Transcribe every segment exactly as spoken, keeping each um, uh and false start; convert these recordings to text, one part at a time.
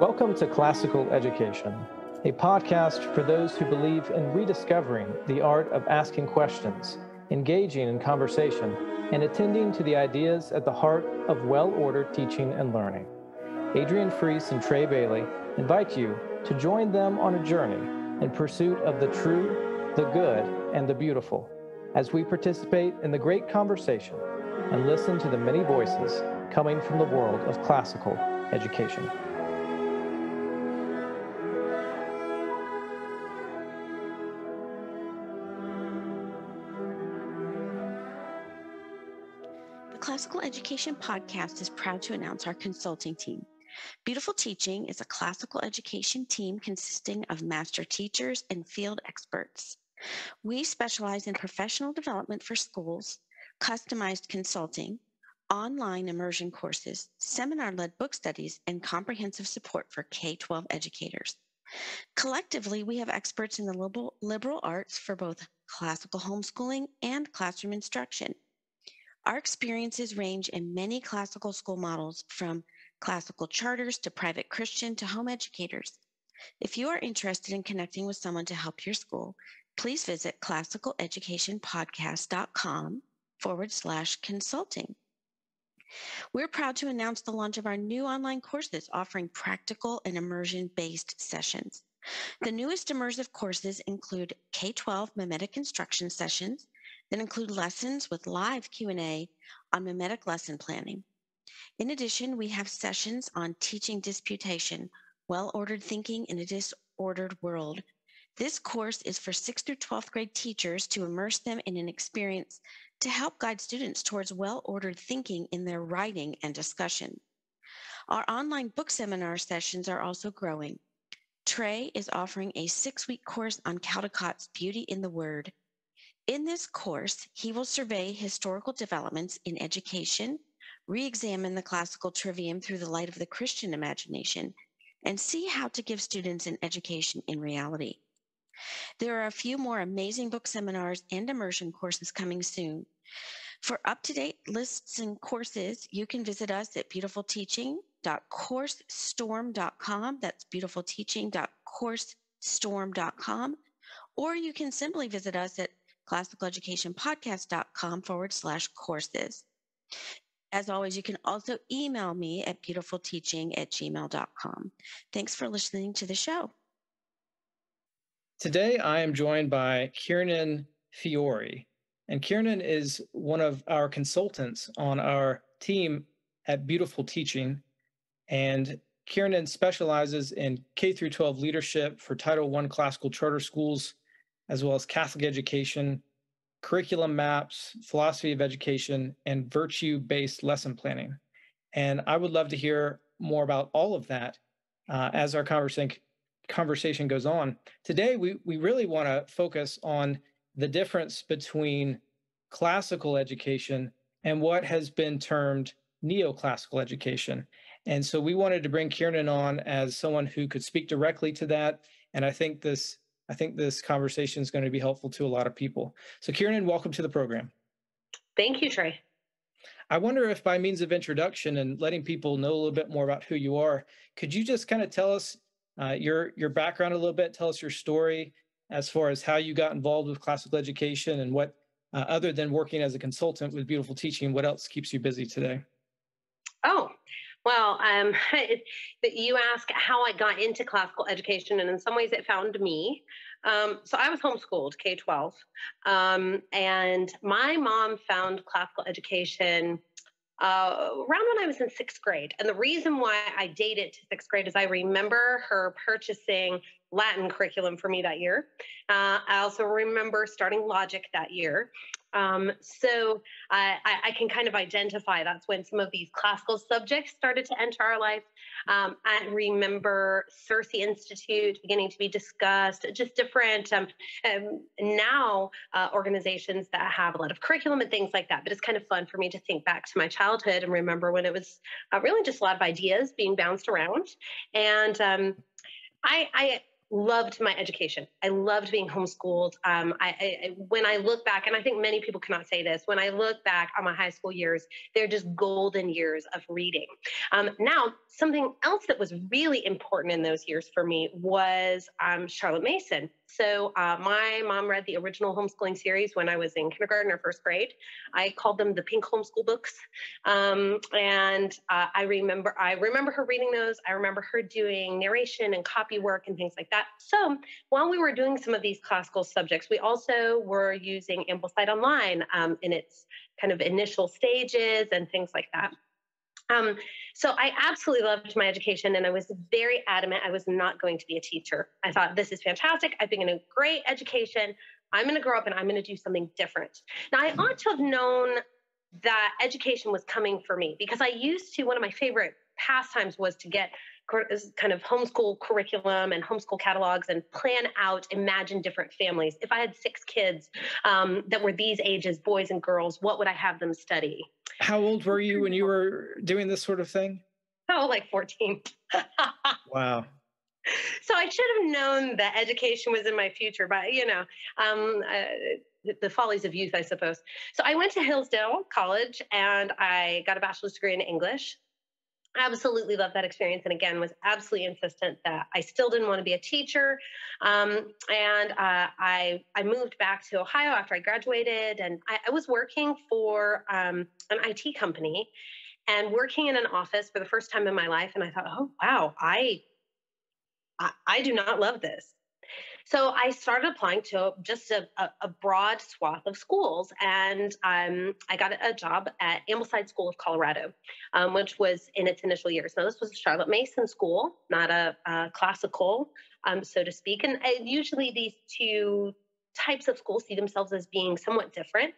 Welcome to Classical Education, a podcast for those who believe in rediscovering the art of asking questions, engaging in conversation, and attending to the ideas at the heart of well-ordered teaching and learning. Adrienne Freese and Trae Bailey invite you to join them on a journey in pursuit of the true, the good, and the beautiful, as we participate in the great conversation and listen to the many voices coming from the world of classical education. The Classical Education Podcast is proud to announce our consulting team. Beautiful Teaching is a classical education team consisting of master teachers and field experts. We specialize in professional development for schools, customized consulting, online immersion courses, seminar-led book studies, and comprehensive support for K through twelve educators. Collectively, we have experts in the liberal, liberal arts for both classical homeschooling and classroom instruction. Our experiences range in many classical school models, from classical charters to private Christian to home educators. If you are interested in connecting with someone to help your school, please visit classical education podcast dot com forward slash consulting. We're proud to announce the launch of our new online courses offering practical and immersion-based sessions. The newest immersive courses include K through twelve mimetic instruction sessions that include lessons with live Q and A on mimetic lesson planning. In addition, we have sessions on teaching disputation, well-ordered thinking in a disordered world. This course is for sixth through twelfth grade teachers to immerse them in an experience to help guide students towards well-ordered thinking in their writing and discussion. Our online book seminar sessions are also growing. Trae is offering a six-week course on Caldecott's Beauty in the Word. In this course, he will survey historical developments in education, re-examine the classical trivium through the light of the Christian imagination, and see how to give students an education in reality. There are a few more amazing book seminars and immersion courses coming soon. For up-to-date lists and courses, you can visit us at beautiful teaching dot coursestorm dot com. That's beautiful teaching dot coursestorm dot com. Or you can simply visit us at classical education podcast dot com forward slash courses. As always, you can also email me at beautiful teaching at gmail dot com. Thanks for listening to the show. Today, I am joined by Kiernan Fiori, and Kiernan is one of our consultants on our team at Beautiful Teaching, and Kiernan specializes in K through twelve leadership for Title one classical charter schools, as well as Catholic education, curriculum maps, philosophy of education, and virtue-based lesson planning. And I would love to hear more about all of that uh, as our conversation conversation goes on. Today, we, we really want to focus on the difference between classical education and what has been termed neoclassical education. And so we wanted to bring Kiernan on as someone who could speak directly to that. And I think this, I think this conversation is going to be helpful to a lot of people. So Kiernan, welcome to the program. Thank you, Trae. I wonder if, by means of introduction and letting people know a little bit more about who you are, could you just kind of tell us Uh, your your background a little bit, tell us your story as far as how you got involved with classical education and what, uh, other than working as a consultant with Beautiful Teaching, what else keeps you busy today? Oh, well, um, it, you ask how I got into classical education, and in some ways it found me. Um, so I was homeschooled, K through twelve, um, and my mom found classical education Uh, around when I was in sixth grade. And the reason why I date it to sixth grade is I remember her purchasing Latin curriculum for me that year. Uh, I also remember starting logic that year. Um, so I, I can kind of identify that's when some of these classical subjects started to enter our life. Um, I remember Circe Institute beginning to be discussed, just different um, um, now uh, organizations that have a lot of curriculum and things like that. But it's kind of fun for me to think back to my childhood and remember when it was uh, really just a lot of ideas being bounced around. And um, I, I loved my education. I loved being homeschooled. Um, I, I, when I look back, and I think many people cannot say this, when I look back on my high school years, they're just golden years of reading. Um, now, something else that was really important in those years for me was um, Charlotte Mason. So uh, my mom read the original homeschooling series when I was in kindergarten or first grade. I called them the pink homeschool books. Um, and uh, I remember I remember her reading those. I remember her doing narration and copy work and things like that. So while we were doing some of these classical subjects, we also were using Ambleside Online um, in its kind of initial stages and things like that. Um, so I absolutely loved my education, and I was very adamant I was not going to be a teacher. I thought, this is fantastic. I've been in a great education. I'm going to grow up and I'm going to do something different. Now, I ought to have known that education was coming for me, because I used to, one of my favorite pastimes was to get kind of homeschool curriculum and homeschool catalogs and plan out, imagine different families. If I had six kids um, that were these ages, boys and girls, what would I have them study? How old were you when you were doing this sort of thing? Oh, like fourteen. Wow. So I should have known that education was in my future, but, you know, um, uh, the follies of youth, I suppose. So I went to Hillsdale College and I got a bachelor's degree in English. Absolutely loved that experience, and again was absolutely insistent that I still didn't want to be a teacher. Um, and uh, I I moved back to Ohio after I graduated, and I, I was working for um, an I T company and working in an office for the first time in my life. And I thought, oh wow, I I, I do not love this. So I started applying to just a, a, a broad swath of schools, and um, I got a job at Ambleside School of Colorado, um, which was in its initial years. Now, this was a Charlotte Mason school, not a, a classical, um, so to speak, and uh, usually these two types of schools see themselves as being somewhat different.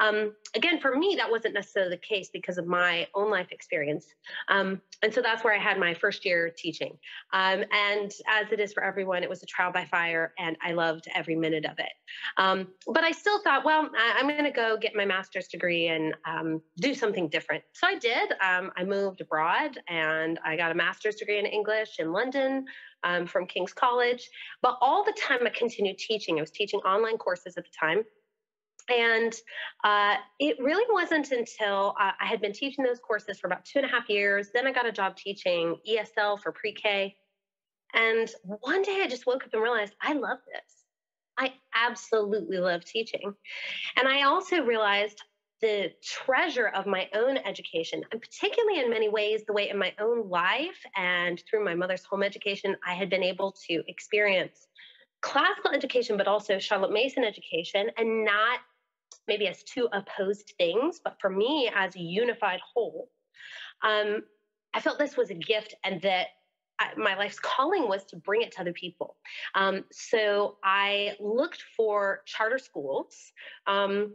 Um, again, for me, that wasn't necessarily the case because of my own life experience. Um, and so that's where I had my first year teaching. Um, and as it is for everyone, it was a trial by fire, and I loved every minute of it. Um, but I still thought, well, I, I'm going to go get my master's degree and um, do something different. So I did. Um, I moved abroad, and I got a master's degree in English in London um, from King's College. But all the time I continued teaching. I was teaching online courses at the time. And uh, it really wasn't until uh, I had been teaching those courses for about two and a half years. Then I got a job teaching E S L for pre-K. And one day I just woke up and realized I love this. I absolutely love teaching. And I also realized the treasure of my own education, and particularly in many ways, the way in my own life and through my mother's home education, I had been able to experience classical education, but also Charlotte Mason education, and not maybe as two opposed things, but for me as a unified whole. Um, I felt this was a gift, and that I, my life's calling was to bring it to other people. Um, so I looked for charter schools. Um,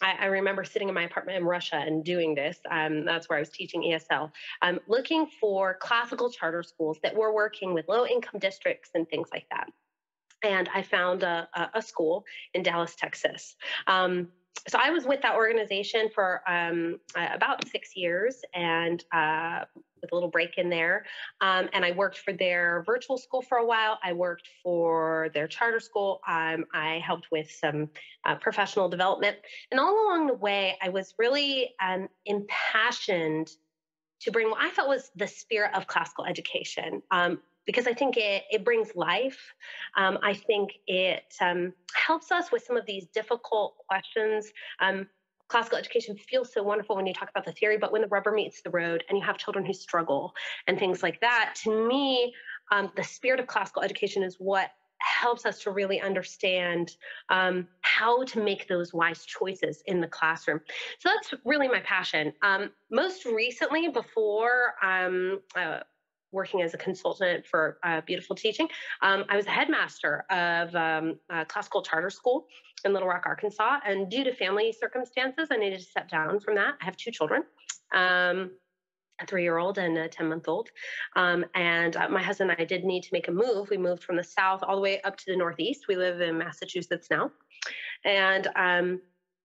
I, I remember sitting in my apartment in Russia and doing this. Um, that's where I was teaching E S L, um, looking for classical charter schools that were working with low-income districts and things like that. And I found a, a school in Dallas, Texas. Um, so I was with that organization for um, about six years and uh, with a little break in there. Um, and I worked for their virtual school for a while. I worked for their charter school. Um, I helped with some uh, professional development. And all along the way, I was really um, impassioned to bring what I felt was the spirit of classical education. Um, Because I think it, it brings life. Um, I think it um, helps us with some of these difficult questions. Um, classical education feels so wonderful when you talk about the theory, but when the rubber meets the road and you have children who struggle and things like that, to me, um, the spirit of classical education is what helps us to really understand um, how to make those wise choices in the classroom. So that's really my passion. Um, most recently, before um, uh, working as a consultant for uh, Beautiful Teaching, um, I was a headmaster of um, a classical charter school in Little Rock, Arkansas. And due to family circumstances, I needed to step down from that. I have two children, um, a three-year-old and a ten-month-old. Um, and uh, my husband and I did need to make a move. We moved from the south all the way up to the northeast. We live in Massachusetts now. And um,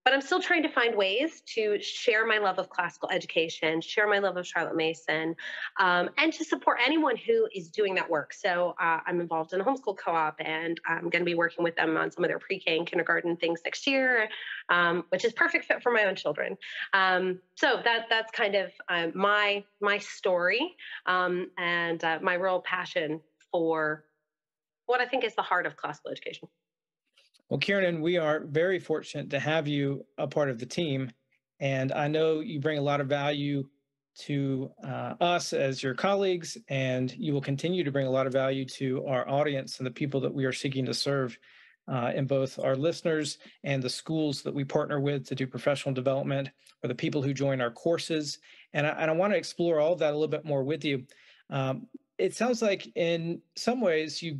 But I'm still trying to find ways to share my love of classical education, share my love of Charlotte Mason, um, and to support anyone who is doing that work. So uh, I'm involved in a homeschool co-op, and I'm going to be working with them on some of their pre-K and kindergarten things next year, um, which is perfect fit for my own children. Um, so that that's kind of uh, my my story um, and uh, my real passion for what I think is the heart of classical education. Well, Kiernan, we are very fortunate to have you a part of the team, and I know you bring a lot of value to uh, us as your colleagues, and you will continue to bring a lot of value to our audience and the people that we are seeking to serve uh, in both our listeners and the schools that we partner with to do professional development, or the people who join our courses. And I, and I want to explore all of that a little bit more with you. Um, it sounds like in some ways you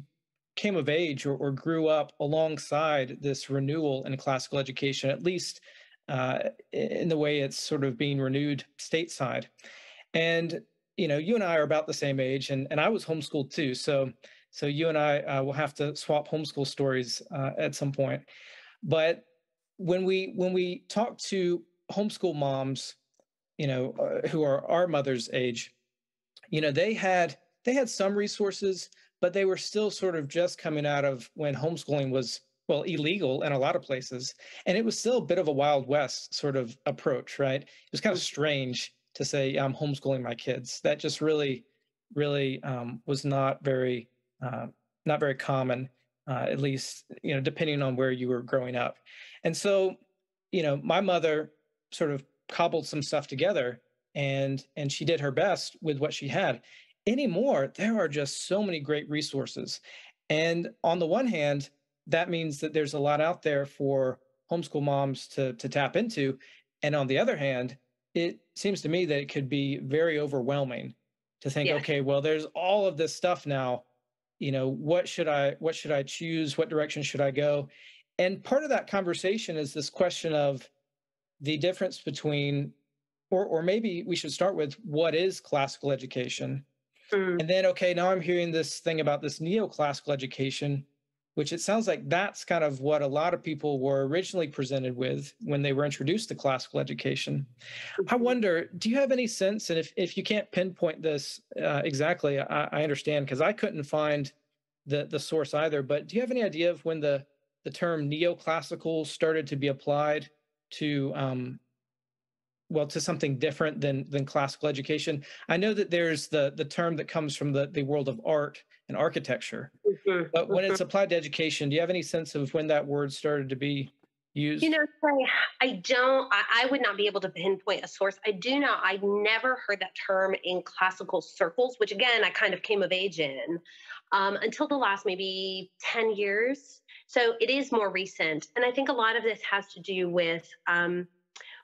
came of age or, or grew up alongside this renewal in classical education, at least uh, in the way it's sort of being renewed stateside. And, you know, you and I are about the same age, and, and I was homeschooled too. So, so you and I uh, will have to swap homeschool stories uh, at some point. But when we, when we talk to homeschool moms, you know, uh, who are our mother's age, you know, they had, they had some resources, but they were still sort of just coming out of when homeschooling was, well, illegal in a lot of places. And it was still a bit of a Wild West sort of approach, right? It was kind of strange to say, I'm homeschooling my kids. That just really, really um, was not very, uh, not very common, uh, at least, you know, depending on where you were growing up. And so, you know, my mother sort of cobbled some stuff together, and, and she did her best with what she had. Anymore, there are just so many great resources. And on the one hand, that means that there's a lot out there for homeschool moms to, to tap into. And on the other hand, it seems to me that it could be very overwhelming to think, yeah. okay, well, there's all of this stuff now. You know, what should I, what should I choose? What direction should I go? And part of that conversation is this question of the difference between, or, or maybe we should start with, what is classical education? And then, okay, now I'm hearing this thing about this neoclassical education, which it sounds like that's kind of what a lot of people were originally presented with when they were introduced to classical education. I wonder, do you have any sense, and if, if you can't pinpoint this uh, exactly, I, I understand, because I couldn't find the, the source either, but do you have any idea of when the, the term neoclassical started to be applied to um, well, to something different than than classical education? I know that there's the the term that comes from the, the world of art and architecture, mm-hmm. but when mm-hmm. it's applied to education, do you have any sense of when that word started to be used? You know, I don't, I, I would not be able to pinpoint a source. I do not, I'd never heard that term in classical circles, which again, I kind of came of age in um, until the last maybe ten years. So it is more recent. And I think a lot of this has to do with, um,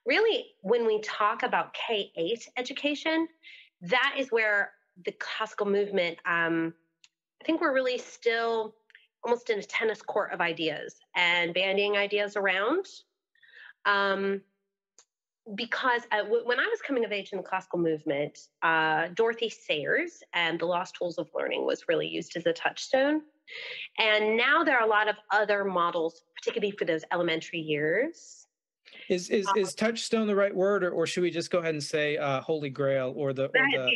really, when we talk about K eight education, that is where the classical movement, um, I think we're really still almost in a tennis court of ideas and bandying ideas around. Um, because uh, w- when I was coming of age in the classical movement, uh, Dorothy Sayers and the Lost Tools of Learning was really used as a touchstone. And now there are a lot of other models, particularly for those elementary years. Is is is touchstone the right word, or, or should we just go ahead and say uh, Holy Grail or the? Or the...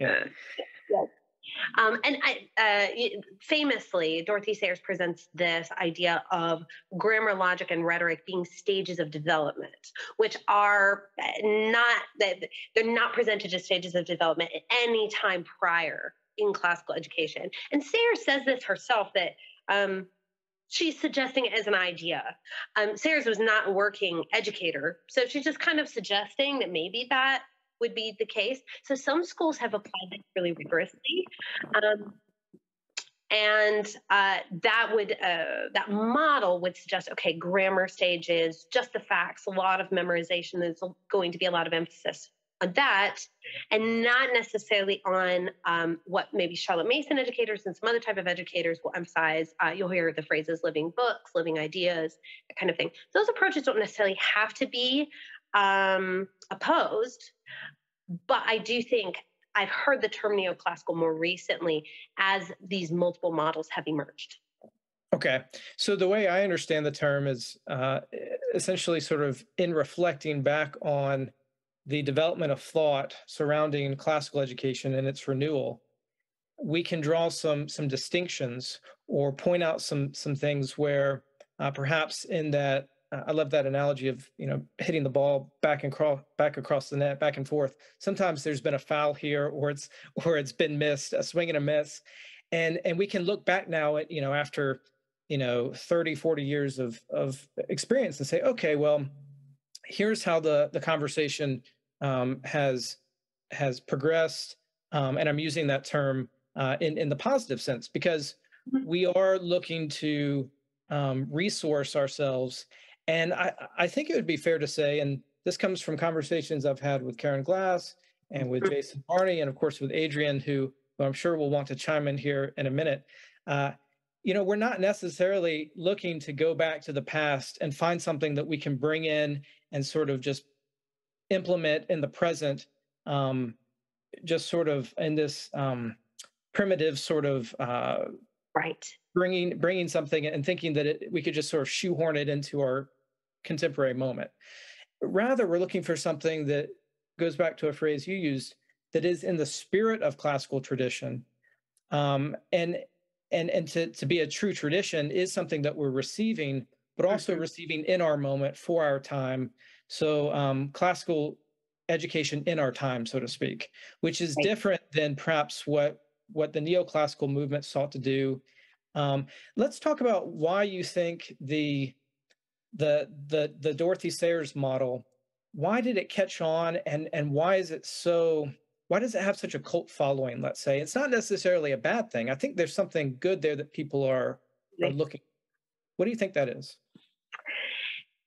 yeah. Yes. Um, and I, uh, famously, Dorothy Sayers presents this idea of grammar, logic, and rhetoric being stages of development, which are not that they're not presented as stages of development at any time prior in classical education. And Sayers says this herself, that. Um, She's suggesting it as an idea. Um, Sayers was not a working educator, so she's just kind of suggesting that maybe that would be the case. So some schools have applied this really rigorously, um, and uh, that would uh, that model would suggest, okay, grammar stages, just the facts, a lot of memorization. There's going to be a lot of emphasis on that, and not necessarily on um, what maybe Charlotte Mason educators and some other type of educators will emphasize. Uh, you'll hear the phrases living books, living ideas, that kind of thing. Those approaches don't necessarily have to be um, opposed, but I do think I've heard the term neoclassical more recently as these multiple models have emerged. Okay. So the way I understand the term is uh, essentially sort of in reflecting back on the development of thought surrounding classical education and its renewal, we can draw some some distinctions or point out some some things where uh, perhaps in that, uh, I love that analogy of, you know, hitting the ball back and crawl back across the net, back and forth. Sometimes there's been a foul here or it's or it's been missed, a swing and a miss. And and we can look back now at, you know, after, you know, thirty, forty years of of experience and say, okay, well, here's how the, the conversation um, has has progressed. Um, and I'm using that term uh, in, in the positive sense, because we are looking to um, resource ourselves. And I, I think it would be fair to say, and this comes from conversations I've had with Karen Glass and with Jason Barney, and of course with Adrienne, who, who I'm sure will want to chime in here in a minute. Uh, you know, we're not necessarily looking to go back to the past and find something that we can bring in and sort of just implement in the present, um, just sort of in this um, primitive sort of uh, right bringing bringing something and thinking that it, we could just sort of shoehorn it into our contemporary moment. Rather, we're looking for something that goes back to a phrase you used, that is in the spirit of classical tradition, um, and and and to to be a true tradition is something that we're receiving, but also receiving in our moment for our time. So um, classical education in our time, so to speak, which is different than perhaps what, what the neoclassical movement sought to do. Um, let's talk about why you think the, the, the, the Dorothy Sayers model, why did it catch on, and, and why is it so, why does it have such a cult following, let's say? It's not necessarily a bad thing. I think there's something good there that people are, are looking for. What do you think that is?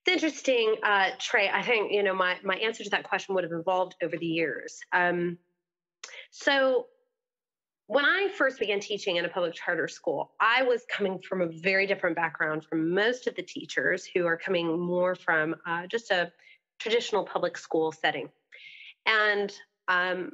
It's interesting, uh, Trae. I think, you know, my, my answer to that question would have evolved over the years. Um, so when I first began teaching in a public charter school, I was coming from a very different background from most of the teachers who are coming more from uh, just a traditional public school setting. And um,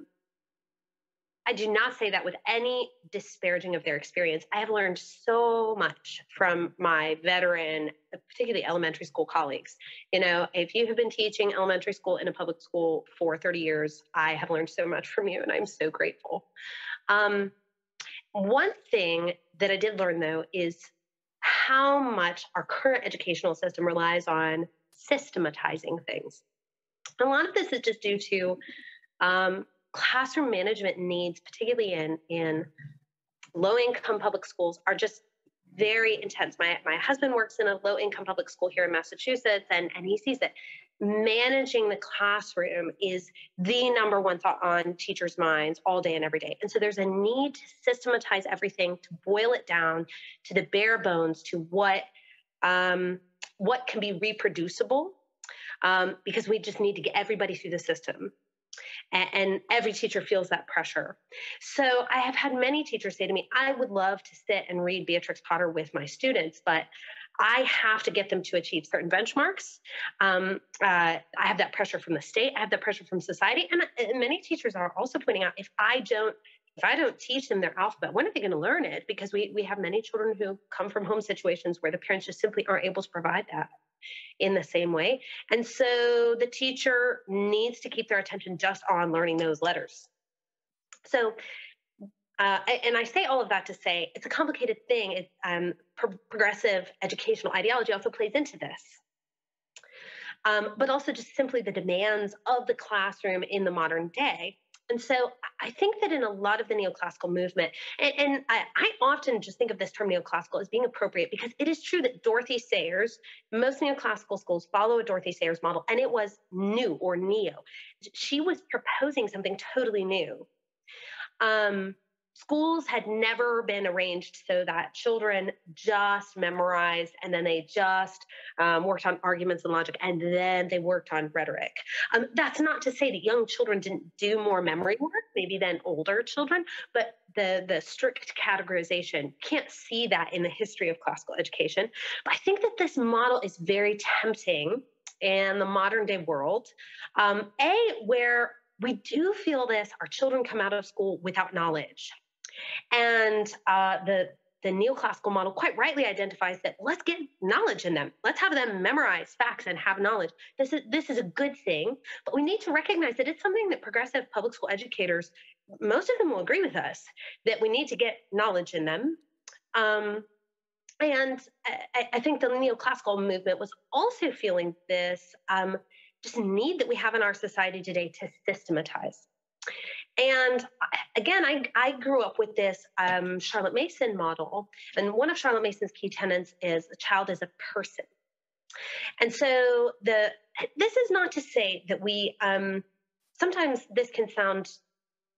I do not say that with any disparaging of their experience. I have learned so much from my veteran, particularly elementary school colleagues. You know, if you have been teaching elementary school in a public school for thirty years, I have learned so much from you, and I'm so grateful. Um, one thing that I did learn, though, is how much our current educational system relies on systematizing things. A lot of this is just due to um, classroom management needs, particularly in, in low-income public schools, are just very intense. My, my husband works in a low-income public school here in Massachusetts, and, and he sees that managing the classroom is the number one thought on teachers' minds all day and every day. And so there's a need to systematize everything, to boil it down to the bare bones, to what, um, what can be reproducible, um, because we just need to get everybody through the system. And every teacher feels that pressure. So I have had many teachers say to me, I would love to sit and read Beatrix Potter with my students, but I have to get them to achieve certain benchmarks. Um, uh, I have that pressure from the state. I have that pressure from society. And, and many teachers are also pointing out, if I don't, if I don't teach them their alphabet, when are they going to learn it? Because we, we have many children who come from home situations where the parents just simply aren't able to provide that in the same way. And so the teacher needs to keep their attention just on learning those letters. So, uh, and I say all of that to say it's a complicated thing. It, um, pro- progressive educational ideology also plays into this. Um, but also just simply the demands of the classroom in the modern day. And so I think that in a lot of the neoclassical movement, and, and I, I often just think of this term neoclassical as being appropriate, because it is true that Dorothy Sayers, most neoclassical schools follow a Dorothy Sayers model, and it was new or neo. She was proposing something totally new. Um, schools had never been arranged so that children just memorized, and then they just um, worked on arguments and logic, and then they worked on rhetoric. Um, that's not to say that young children didn't do more memory work, maybe than older children, but the, the strict categorization, can't see that in the history of classical education. But I think that this model is very tempting in the modern day world, um, A, where we do feel this, our children come out of school without knowledge. And uh, the the neoclassical model quite rightly identifies that let's get knowledge in them. Let's have them memorize facts and have knowledge. This is, this is a good thing, but we need to recognize that it's something that progressive public school educators, most of them will agree with us, that we need to get knowledge in them. Um, and I, I think the neoclassical movement was also feeling this um, just need that we have in our society today to systematize. And again, I, I grew up with this um, Charlotte Mason model, and one of Charlotte Mason's key tenets is a child is a person. And so the this is not to say that we, um, sometimes this can sound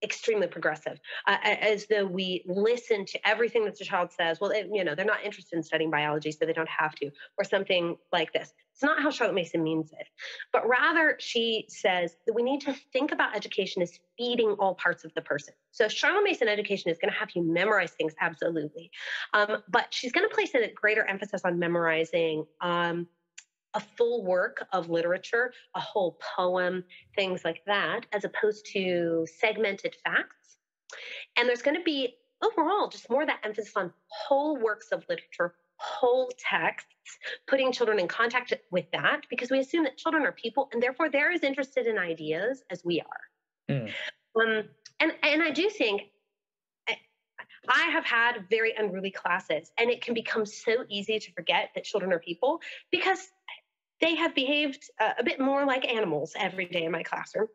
extremely progressive, uh, as though we listen to everything that the child says. Well, it, you know, they're not interested in studying biology, so they don't have to, or something like this. It's not how Charlotte Mason means it, but rather she says that we need to think about education as feeding all parts of the person. So Charlotte Mason education is going to have you memorize things, absolutely, um, but she's going to place a greater emphasis on memorizing um, a full work of literature, a whole poem, things like that, as opposed to segmented facts. And there's going to be overall just more of that emphasis on whole works of literature, whole texts, putting children in contact with that, because we assume that children are people and therefore they're as interested in ideas as we are. Mm. Um, and, and I do think I have had very unruly classes, and it can become so easy to forget that children are people because they have behaved uh, a bit more like animals every day in my classroom.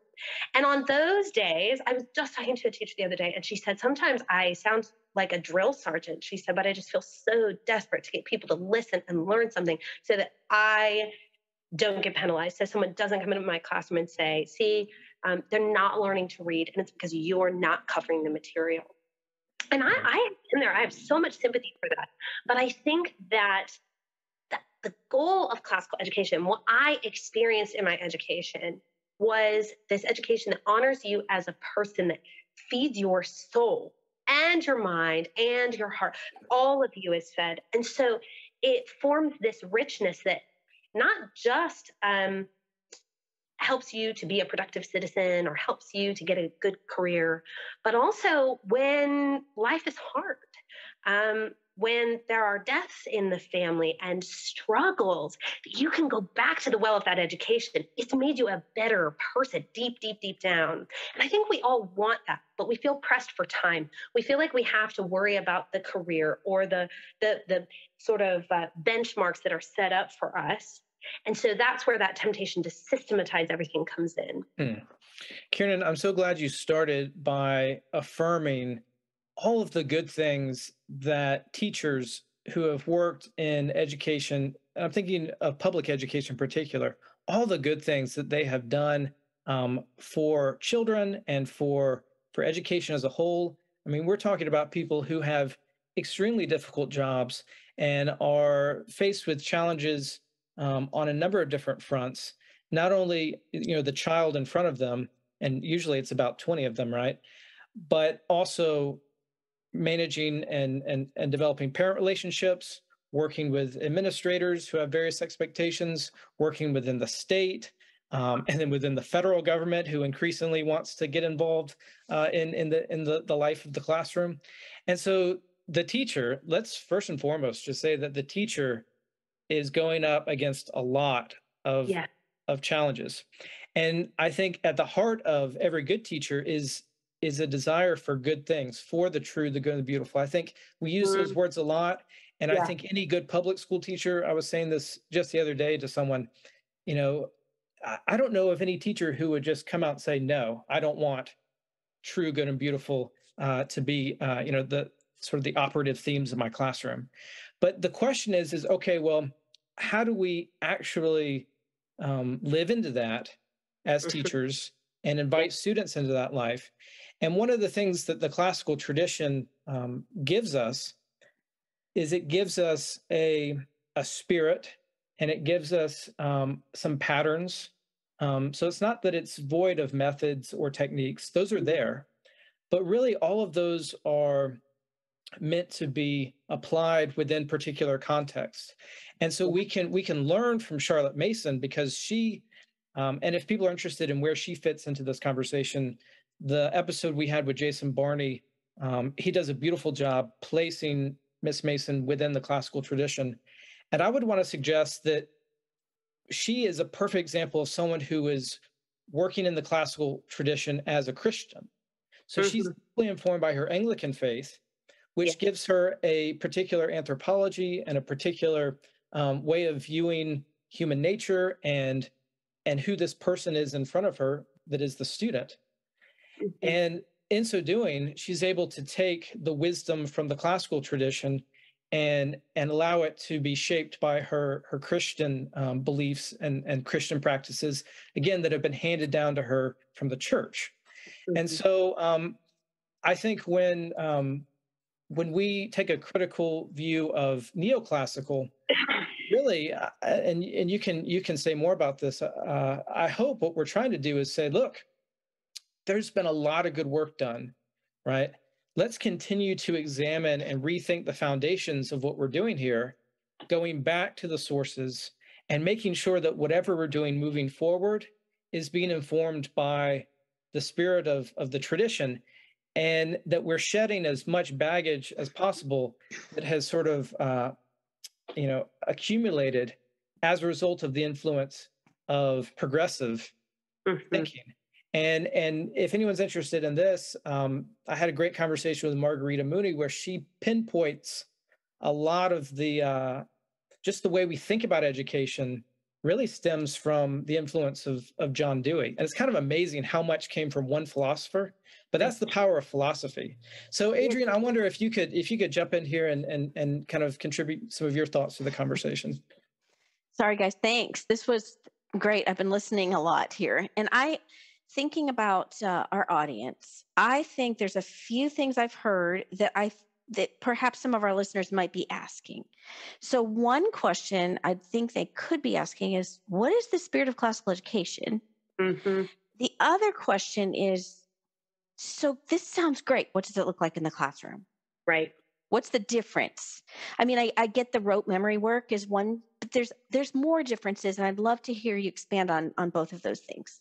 And on those days, I was just talking to a teacher the other day, and she said, sometimes I sound like a drill sergeant. She said, but I just feel so desperate to get people to listen and learn something so that I don't get penalized. So someone doesn't come into my classroom and say, see, um, they're not learning to read, and it's because you're not covering the material. And I, I, in there, I have so much sympathy for that. But I think that, that the goal of classical education, what I experienced in my education, was this education that honors you as a person, that feeds your soul and your mind and your heart. All of you is fed. And so it forms this richness that not just um, helps you to be a productive citizen or helps you to get a good career, but also when life is hard, um, when there are deaths in the family and struggles, you can go back to the well of that education. It's made you a better person deep, deep, deep down. And I think we all want that, but we feel pressed for time. We feel like we have to worry about the career or the, the, the sort of uh, benchmarks that are set up for us. And so that's where that temptation to systematize everything comes in. Hmm. Kiernan, I'm so glad you started by affirming all of the good things that teachers who have worked in education, and I'm thinking of public education in particular, all the good things that they have done um, for children and for, for education as a whole. I mean, we're talking about people who have extremely difficult jobs and are faced with challenges Um, on a number of different fronts, not only, you know, the child in front of them, and usually it's about twenty of them, right? But also managing and, and, and developing parent relationships, working with administrators who have various expectations, working within the state, um, and then within the federal government, who increasingly wants to get involved uh, in, in, the, in the, the life of the classroom. And so the teacher, let's first and foremost just say that the teacher is going up against a lot of, yeah. of challenges. And I think at the heart of every good teacher is, is a desire for good things, for the true, the good, and the beautiful. I think we use those words a lot. And yeah. I think any good public school teacher, I was saying this just the other day to someone, you know, I, I don't know of any teacher who would just come out and say, no, I don't want true, good, and beautiful uh, to be, uh, you know, the sort of the operative themes of my classroom. But the question is, is, okay, well, how do we actually um, live into that as teachers and invite students into that life? And one of the things that the classical tradition um, gives us is it gives us a, a spirit, and it gives us um, some patterns. Um, so it's not that it's void of methods or techniques. Those are there. But really, all of those are meant to be applied within particular contexts. And so we can we can learn from Charlotte Mason, because she, um, and if people are interested in where she fits into this conversation, the episode we had with Jason Barney, um, he does a beautiful job placing Miss Mason within the classical tradition. And I would want to suggest that she is a perfect example of someone who is working in the classical tradition as a Christian. So mm-hmm. she's fully informed by her Anglican faith, which yeah. gives her a particular anthropology and a particular um, way of viewing human nature and, and who this person is in front of her that is the student. Mm-hmm. And in so doing, she's able to take the wisdom from the classical tradition and and allow it to be shaped by her her Christian um, beliefs and, and Christian practices, again, that have been handed down to her from the church. Mm-hmm. And so um, I think when um, when we take a critical view of neoclassical, really, and and you can you can say more about this. Uh, I hope what we're trying to do is say, look, there's been a lot of good work done, right? Let's continue to examine and rethink the foundations of what we're doing here, going back to the sources and making sure that whatever we're doing moving forward is being informed by the spirit of, of the tradition, and that we're shedding as much baggage as possible that has sort of, uh, you know, accumulated as a result of the influence of progressive mm-hmm. thinking. And and if anyone's interested in this, um, I had a great conversation with Margarita Mooney where she pinpoints a lot of the, uh, just the way we think about education really stems from the influence of, of John Dewey. And it's kind of amazing how much came from one philosopher, but that's the power of philosophy. So Adrienne, I wonder if you could, if you could jump in here and, and, and kind of contribute some of your thoughts to the conversation. Sorry guys, thanks. This was great. I've been listening a lot here. And I... Thinking about uh, our audience, I think there's a few things I've heard that I that perhaps some of our listeners might be asking. So one question I think they could be asking is, what is the spirit of classical education? Mm-hmm. The other question is, so this sounds great. What does it look like in the classroom? Right. What's the difference? I mean, I, I get the rote memory work is one, but there's there's more differences, and I'd love to hear you expand on on both of those things.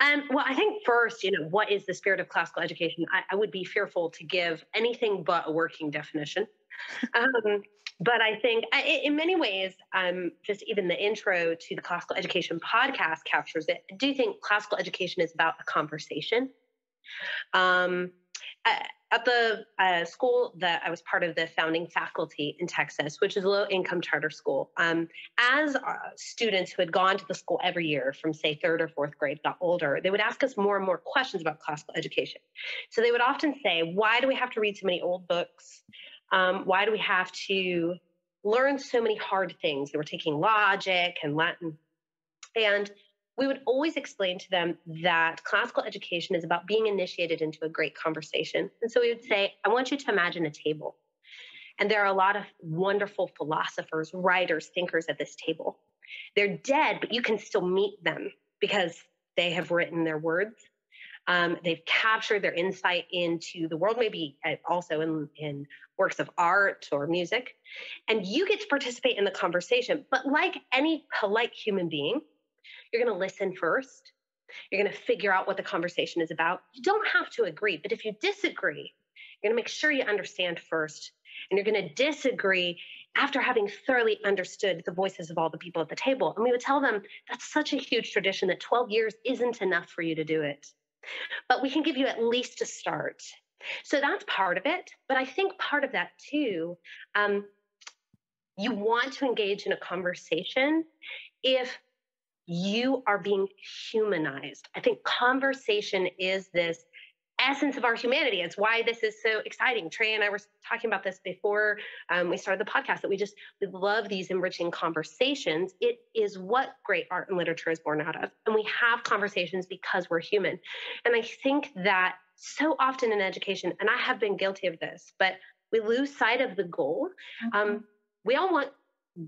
Um, well, I think first, you know, what is the spirit of classical education? I, I would be fearful to give anything but a working definition. Um, but I think I, in many ways, um, just even the intro to the classical education podcast captures it. I do think classical education is about a conversation. Um, I, at the uh, school that I was part of the founding faculty in Texas, which is a low-income charter school, um, as uh, students who had gone to the school every year from, say, third or fourth grade got older, they would ask us more and more questions about classical education. So they would often say, why do we have to read so many old books? Um, why do we have to learn so many hard things? They were taking logic and Latin. And we would always explain to them that classical education is about being initiated into a great conversation. And so we would say, I want you to imagine a table. And there are a lot of wonderful philosophers, writers, thinkers at this table. They're dead, but you can still meet them because they have written their words. Um, they've captured their insight into the world, maybe also in, in works of art or music. And you get to participate in the conversation. But like any polite human being, you're going to listen first. You're going to figure out what the conversation is about. You don't have to agree, but if you disagree, you're going to make sure you understand first. And you're going to disagree after having thoroughly understood the voices of all the people at the table. And we would tell them that's such a huge tradition that twelve years isn't enough for you to do it. But we can give you at least a start. So that's part of it. But I think part of that too, um, you want to engage in a conversation if you are being humanized. I think conversation is this essence of our humanity. It's why this is so exciting. Trae and I were talking about this before um, we started the podcast, that we just we love these enriching conversations. It is what great art and literature is born out of. And we have conversations because we're human. And I think that so often in education, and I have been guilty of this, but we lose sight of the goal. Mm-hmm. Um, we all want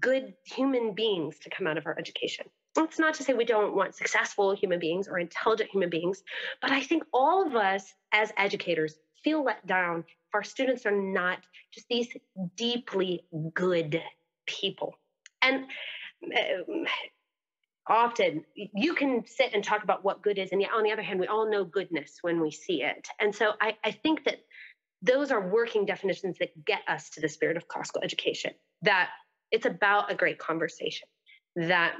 good human beings to come out of our education. It's not to say we don't want successful human beings or intelligent human beings, but I think all of us as educators feel let down if our students are not just these deeply good people. And um, often you can sit and talk about what good is, and yet on the other hand, we all know goodness when we see it. And so I, I think that those are working definitions that get us to the spirit of classical education, that it's about a great conversation, that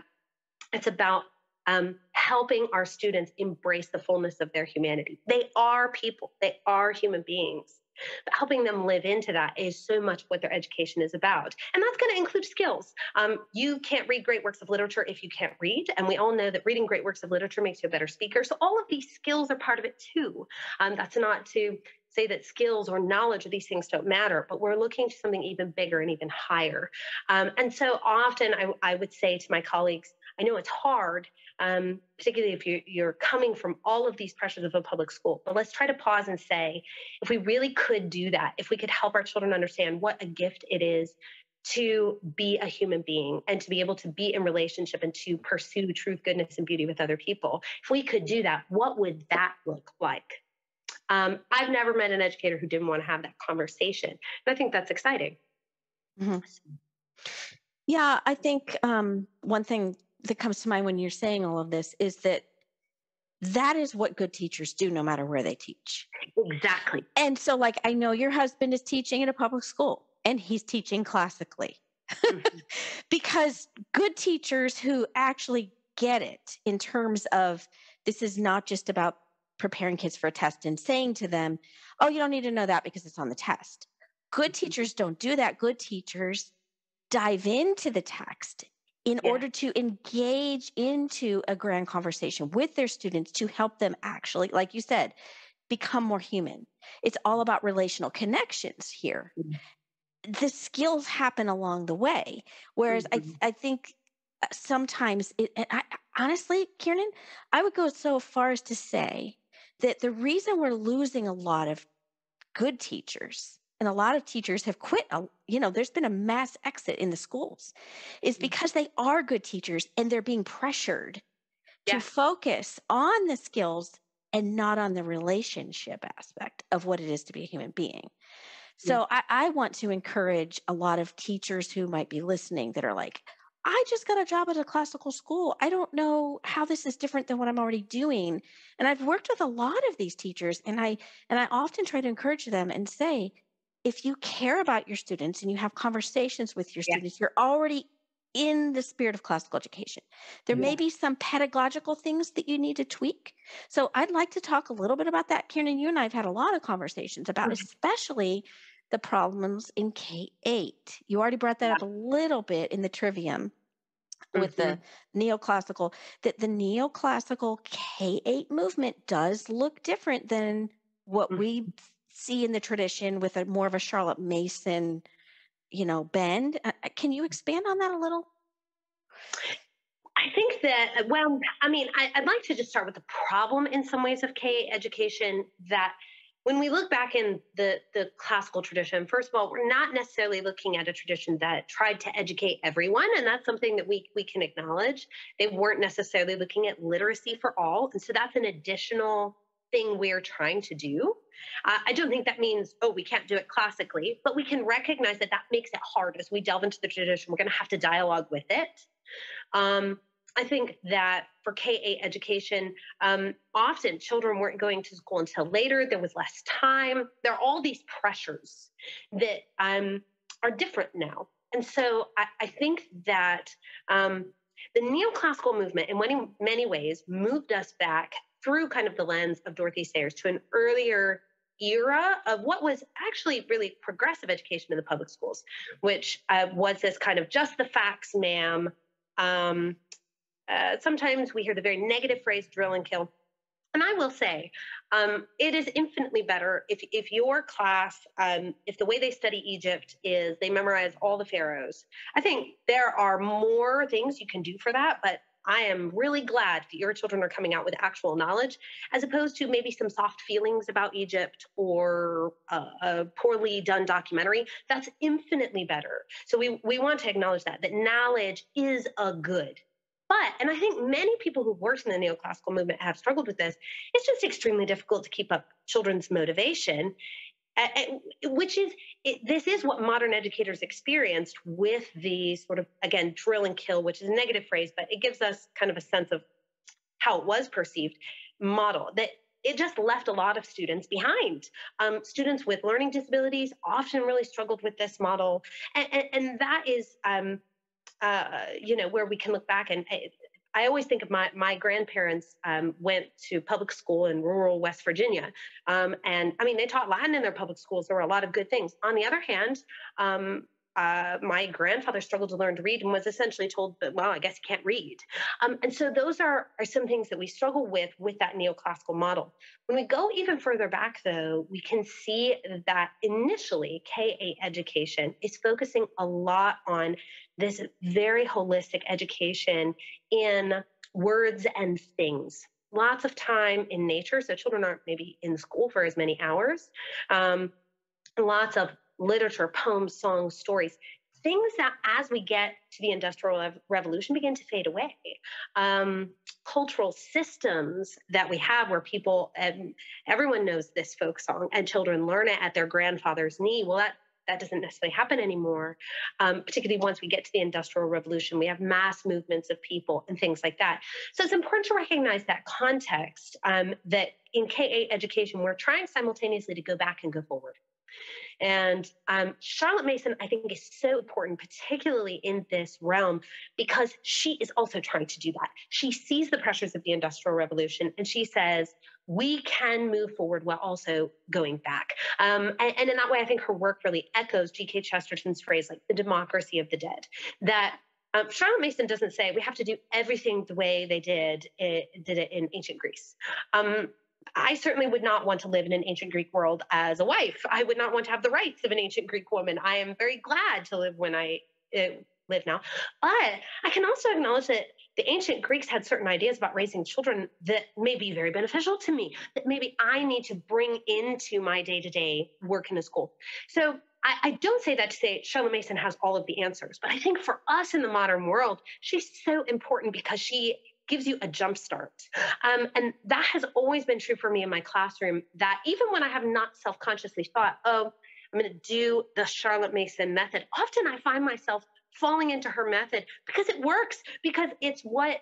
it's about um, helping our students embrace the fullness of their humanity. They are people, they are human beings, but helping them live into that is so much what their education is about. And that's going to include skills. Um, you can't read great works of literature if you can't read. And we all know that reading great works of literature makes you a better speaker. So all of these skills are part of it too. Um, that's not to say that skills or knowledge or these things don't matter, but we're looking to something even bigger and even higher. Um, and so often I, I would say to my colleagues, I know it's hard, um, particularly if you, you're coming from all of these pressures of a public school, but let's try to pause and say, if we really could do that, if we could help our children understand what a gift it is to be a human being and to be able to be in relationship and to pursue truth, goodness, and beauty with other people, if we could do that, what would that look like? Um, I've never met an educator who didn't want to have that conversation. And I think that's exciting. Mm-hmm. Yeah, I think um, one thing that comes to mind when you're saying all of this is that that is what good teachers do, no matter where they teach. Exactly. And so, like, I know your husband is teaching at a public school and he's teaching classically mm-hmm. because good teachers who actually get it in terms of this is not just about preparing kids for a test and saying to them, oh, you don't need to know that because it's on the test. Good teachers don't do that. Good teachers dive into the text in yeah. order to engage into a grand conversation with their students to help them actually, like you said, become more human. It's all about relational connections here. Mm-hmm. The skills happen along the way. Whereas mm-hmm. I, th- I think sometimes, it, and I, honestly, Kiernan, I would go so far as to say that the reason we're losing a lot of good teachers, and a lot of teachers have quit, you know, there's been a mass exit in the schools, is because they are good teachers and they're being pressured yeah. to focus on the skills and not on the relationship aspect of what it is to be a human being. So yeah. I, I want to encourage a lot of teachers who might be listening that are like, I just got a job at a classical school. I don't know how this is different than what I'm already doing. And I've worked with a lot of these teachers, and I and I often try to encourage them and say, if you care about your students and you have conversations with your yeah. students, you're already in the spirit of classical education. There yeah. may be some pedagogical things that you need to tweak. So I'd like to talk a little bit about that. Kiernan, you and I have had a lot of conversations about, mm-hmm. especially the problems in K eight. You already brought that yeah. up a little bit in the trivium with mm-hmm. the neoclassical, that the neoclassical K eight movement does look different than what mm-hmm. we see in the tradition with a more of a Charlotte Mason, you know, bend. Uh, can you expand on that a little? I think that, well, I mean, I, I'd like to just start with the problem in some ways of K eight education, that when we look back in the, the classical tradition, first of all, we're not necessarily looking at a tradition that tried to educate everyone, and that's something that we, we can acknowledge. They weren't necessarily looking at literacy for all, and so that's an additional thing we're trying to do. Uh, I don't think that means, oh, we can't do it classically, but we can recognize that that makes it hard. As we delve into the tradition, we're going to have to dialogue with it. Um, I think that for K eight education, um, often children weren't going to school until later. There was less time. There are all these pressures that um, are different now. And so I, I think that um, the neoclassical movement in many, many ways moved us back through kind of the lens of Dorothy Sayers to an earlier era of what was actually really progressive education in the public schools, which uh, was this kind of just the facts, ma'am. Um, Uh, sometimes we hear the very negative phrase, drill and kill. And I will say, um, it is infinitely better if, if your class, um, if the way they study Egypt is they memorize all the pharaohs. I think there are more things you can do for that, but I am really glad that your children are coming out with actual knowledge, as opposed to maybe some soft feelings about Egypt or a, a poorly done documentary. That's infinitely better. So we, we want to acknowledge that, that knowledge is a good. But, and I think many people who worked in the neoclassical movement have struggled with this, it's just extremely difficult to keep up children's motivation, which is, it, this is what modern educators experienced with the sort of, again, drill and kill, which is a negative phrase, but it gives us kind of a sense of how it was perceived model that it just left a lot of students behind. Um, students with learning disabilities often really struggled with this model. And, and, and that is, um, uh, you know, where we can look back. And I, I always think of my, my grandparents um, went to public school in rural West Virginia. Um, and I mean, they taught Latin in their public schools. There were a lot of good things. On the other hand, um, Uh, my grandfather struggled to learn to read and was essentially told, but, well, I guess you can't read. Um, and so those are, are some things that we struggle with with that neoclassical model. When we go even further back, though, we can see that initially K eight education is focusing a lot on this very holistic education in words and things. Lots of time in nature, so children aren't maybe in school for as many hours. Um, lots of literature, poems, songs, stories, things that as we get to the Industrial Revolution begin to fade away. Um, cultural systems that we have where people, and everyone knows this folk song, and children learn it at their grandfather's knee. Well, that, that doesn't necessarily happen anymore, um, particularly once we get to the Industrial Revolution. We have mass movements of people and things like that. So it's important to recognize that context, um, that in K eight education, we're trying simultaneously to go back and go forward. And um, Charlotte Mason, I think, is so important, particularly in this realm, because she is also trying to do that. She sees the pressures of the Industrial Revolution, and she says, we can move forward while also going back. Um, and, and in that way, I think her work really echoes G K Chesterton's phrase, like the democracy of the dead, that Um, Charlotte Mason doesn't say we have to do everything the way they did it, did it in ancient Greece. Um, I certainly would not want to live in an ancient Greek world as a wife. I would not want to have the rights of an ancient Greek woman. I am very glad to live when I uh, live now. But I can also acknowledge that the ancient Greeks had certain ideas about raising children that may be very beneficial to me, that maybe I need to bring into my day-to-day work in a school. So I, I don't say that to say Charlotte Mason has all of the answers, but I think for us in the modern world, she's so important because she gives you a jump start. Um, and that has always been true for me in my classroom, that even when I have not self-consciously thought, oh, I'm going to do the Charlotte Mason method, often I find myself falling into her method because it works, because it's what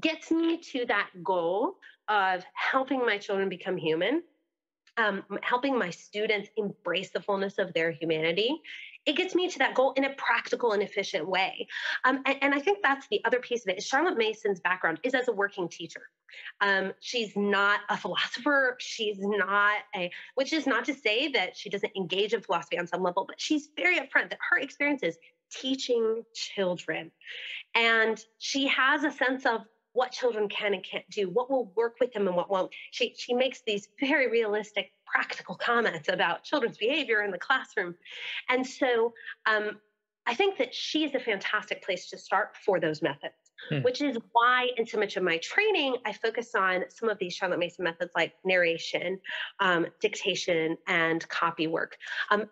gets me to that goal of helping my children become human, um, helping my students embrace the fullness of their humanity. It gets me to that goal in a practical and efficient way. Um, and, and I think that's the other piece of it. Charlotte Mason's background is as a working teacher. Um, she's not a philosopher. She's not a, which is not to say that she doesn't engage in philosophy on some level, but she's very upfront that her experience is teaching children. And she has a sense of what children can and can't do, what will work with them and what won't. She, she makes these very realistic practical comments about children's behavior in the classroom. And so um, I think that she is a fantastic place to start for those methods, hmm. which is why in so much of my training, I focus on some of these Charlotte Mason methods like narration, um, dictation, and copy work. Um,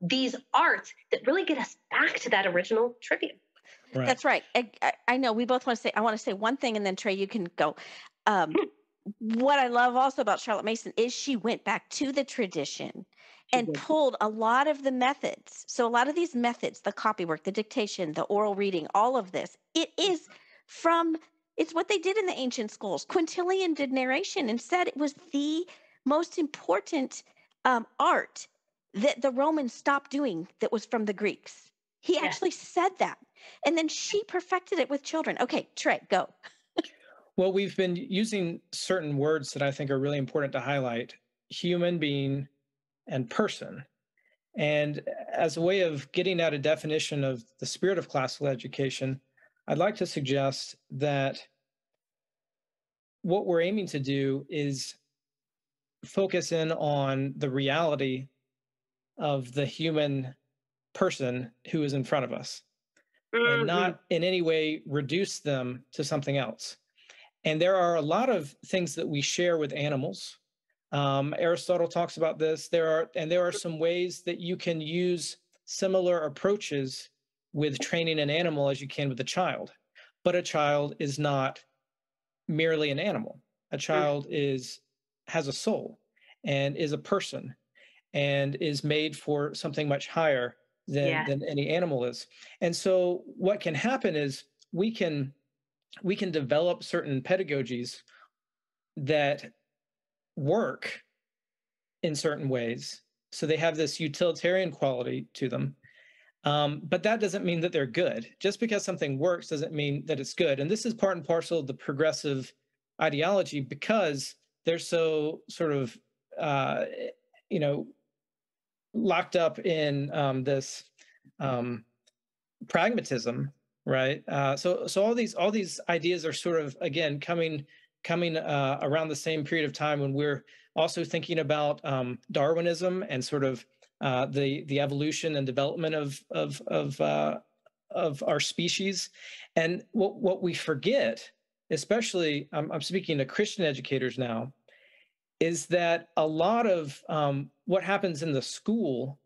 these arts that really get us back to that original tribute. Right. That's right. I, I know we both want to say, I want to say one thing and then Trae, you can go. Um, hmm. What I love also about Charlotte Mason is she went back to the tradition and pulled a lot of the methods. So a lot of these methods, the copy work, the dictation, the oral reading, all of this, it is from, it's what they did in the ancient schools. Quintilian did narration and said it was the most important um, art that the Romans stopped doing that was from the Greeks. He yes. actually said that. And then she perfected it with children. Okay, Trae, go. Well, we've been using certain words that I think are really important to highlight, human being and person. And as a way of getting at a definition of the spirit of classical education, I'd like to suggest that what we're aiming to do is focus in on the reality of the human person who is in front of us, mm-hmm. and not in any way reduce them to something else. And there are a lot of things that we share with animals. Um, Aristotle talks about this. There are, and there are some ways that you can use similar approaches with training an animal as you can with a child. But a child is not merely an animal. A child is, has a soul and is a person and is made for something much higher than, yeah. than any animal is. And so what can happen is we can... we can develop certain pedagogies that work in certain ways. So they have this utilitarian quality to them. Um, but that doesn't mean that they're good. Just because something works doesn't mean that it's good. And this is part and parcel of the progressive ideology, because they're so sort of, uh, you know, locked up in um, this um, pragmatism, right? Uh, so, so all these all these ideas are sort of again coming coming uh, around the same period of time when we're also thinking about um, Darwinism and sort of uh, the the evolution and development of of of uh, of our species. And what what we forget, especially I'm, I'm speaking to Christian educators now, is that a lot of um, what happens in the school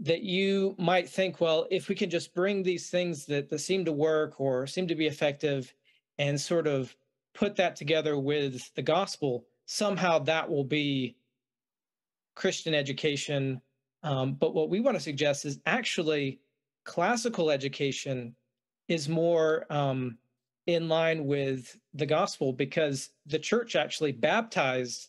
that you might think, well, if we can just bring these things that, that seem to work or seem to be effective and sort of put that together with the gospel, somehow that will be Christian education. Um, but what we want to suggest is actually classical education is more um, in line with the gospel, because the church actually baptized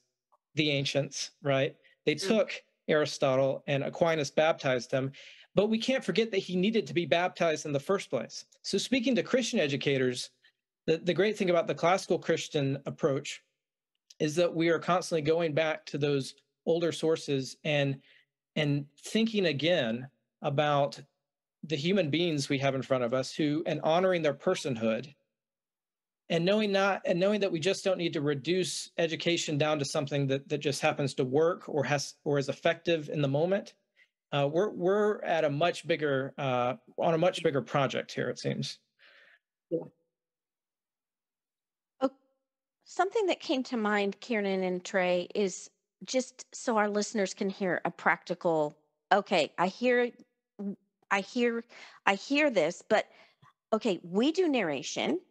the ancients, right? They took Aristotle and Aquinas baptized them, but we can't forget that he needed to be baptized in the first place. So speaking to Christian educators, the, the great thing about the classical Christian approach is that we are constantly going back to those older sources and, and thinking again about the human beings we have in front of us who, and honoring their personhood, and knowing not, and knowing that we just don't need to reduce education down to something that, that just happens to work or has or is effective in the moment. Uh, we're we're at a much bigger uh, on a much bigger project here, it seems. Yeah. Oh, something that came to mind, Kiernan and Trae, is just so our listeners can hear a practical. Okay, I hear, I hear, I hear this, but okay, we do narration.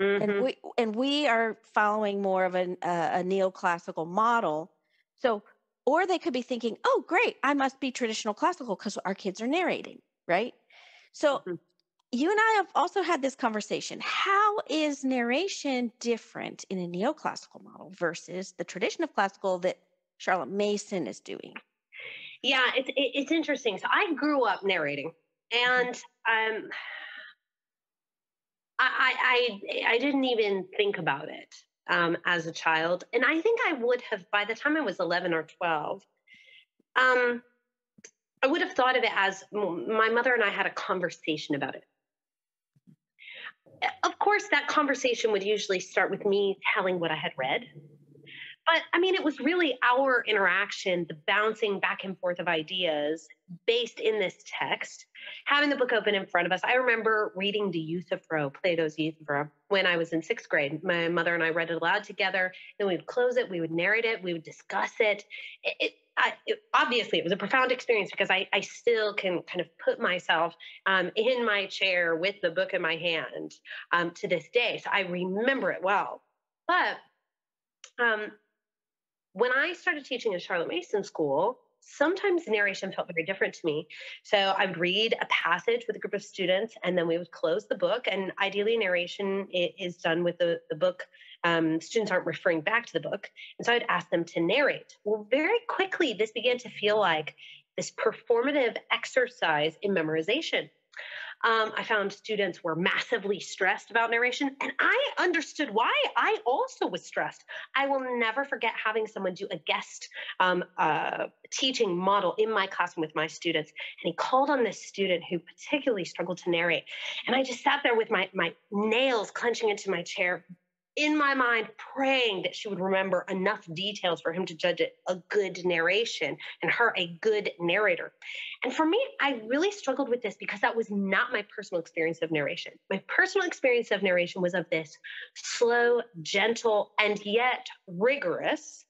Mm-hmm. And we and we are following more of an, uh, a neoclassical model. So, or they could be thinking, "Oh, great! I must be traditional classical because our kids are narrating, right?" So, mm-hmm. you and I have also had this conversation. How is narration different in a neoclassical model versus the tradition of classical that Charlotte Mason is doing? Yeah, it's it's interesting. So, I grew up narrating, and um. I, I I didn't even think about it um, as a child. And I think I would have, by the time I was eleven or twelve, um, I would have thought of it as my mother and I had a conversation about it. Of course, that conversation would usually start with me telling what I had read. But I mean, it was really our interaction, the bouncing back and forth of ideas based in this text, having the book open in front of us. I remember reading the Euthyphro, Plato's Euthyphro, when I was in sixth grade. My mother and I read it aloud together. Then we would close it, we would narrate it, we would discuss it. It, it, I, it obviously, it was a profound experience because I, I still can kind of put myself um, in my chair with the book in my hand um, to this day. So I remember it well. But um, when I started teaching in Charlotte Mason School, sometimes narration felt very different to me. So I would read a passage with a group of students, and then we would close the book. And ideally, narration is done with the, the book. Um, students aren't referring back to the book. And so I'd ask them to narrate. Well, very quickly, this began to feel like this performative exercise in memorization. Um, I found students were massively stressed about narration, and I understood why. I also was stressed. I will never forget having someone do a guest um, uh, teaching model in my classroom with my students, and he called on this student who particularly struggled to narrate, and I just sat there with my, my nails clenching into my chair, in my mind, praying that she would remember enough details for him to judge it a good narration and her a good narrator. And for me, I really struggled with this because that was not my personal experience of narration. My personal experience of narration was of this slow, gentle, and yet rigorous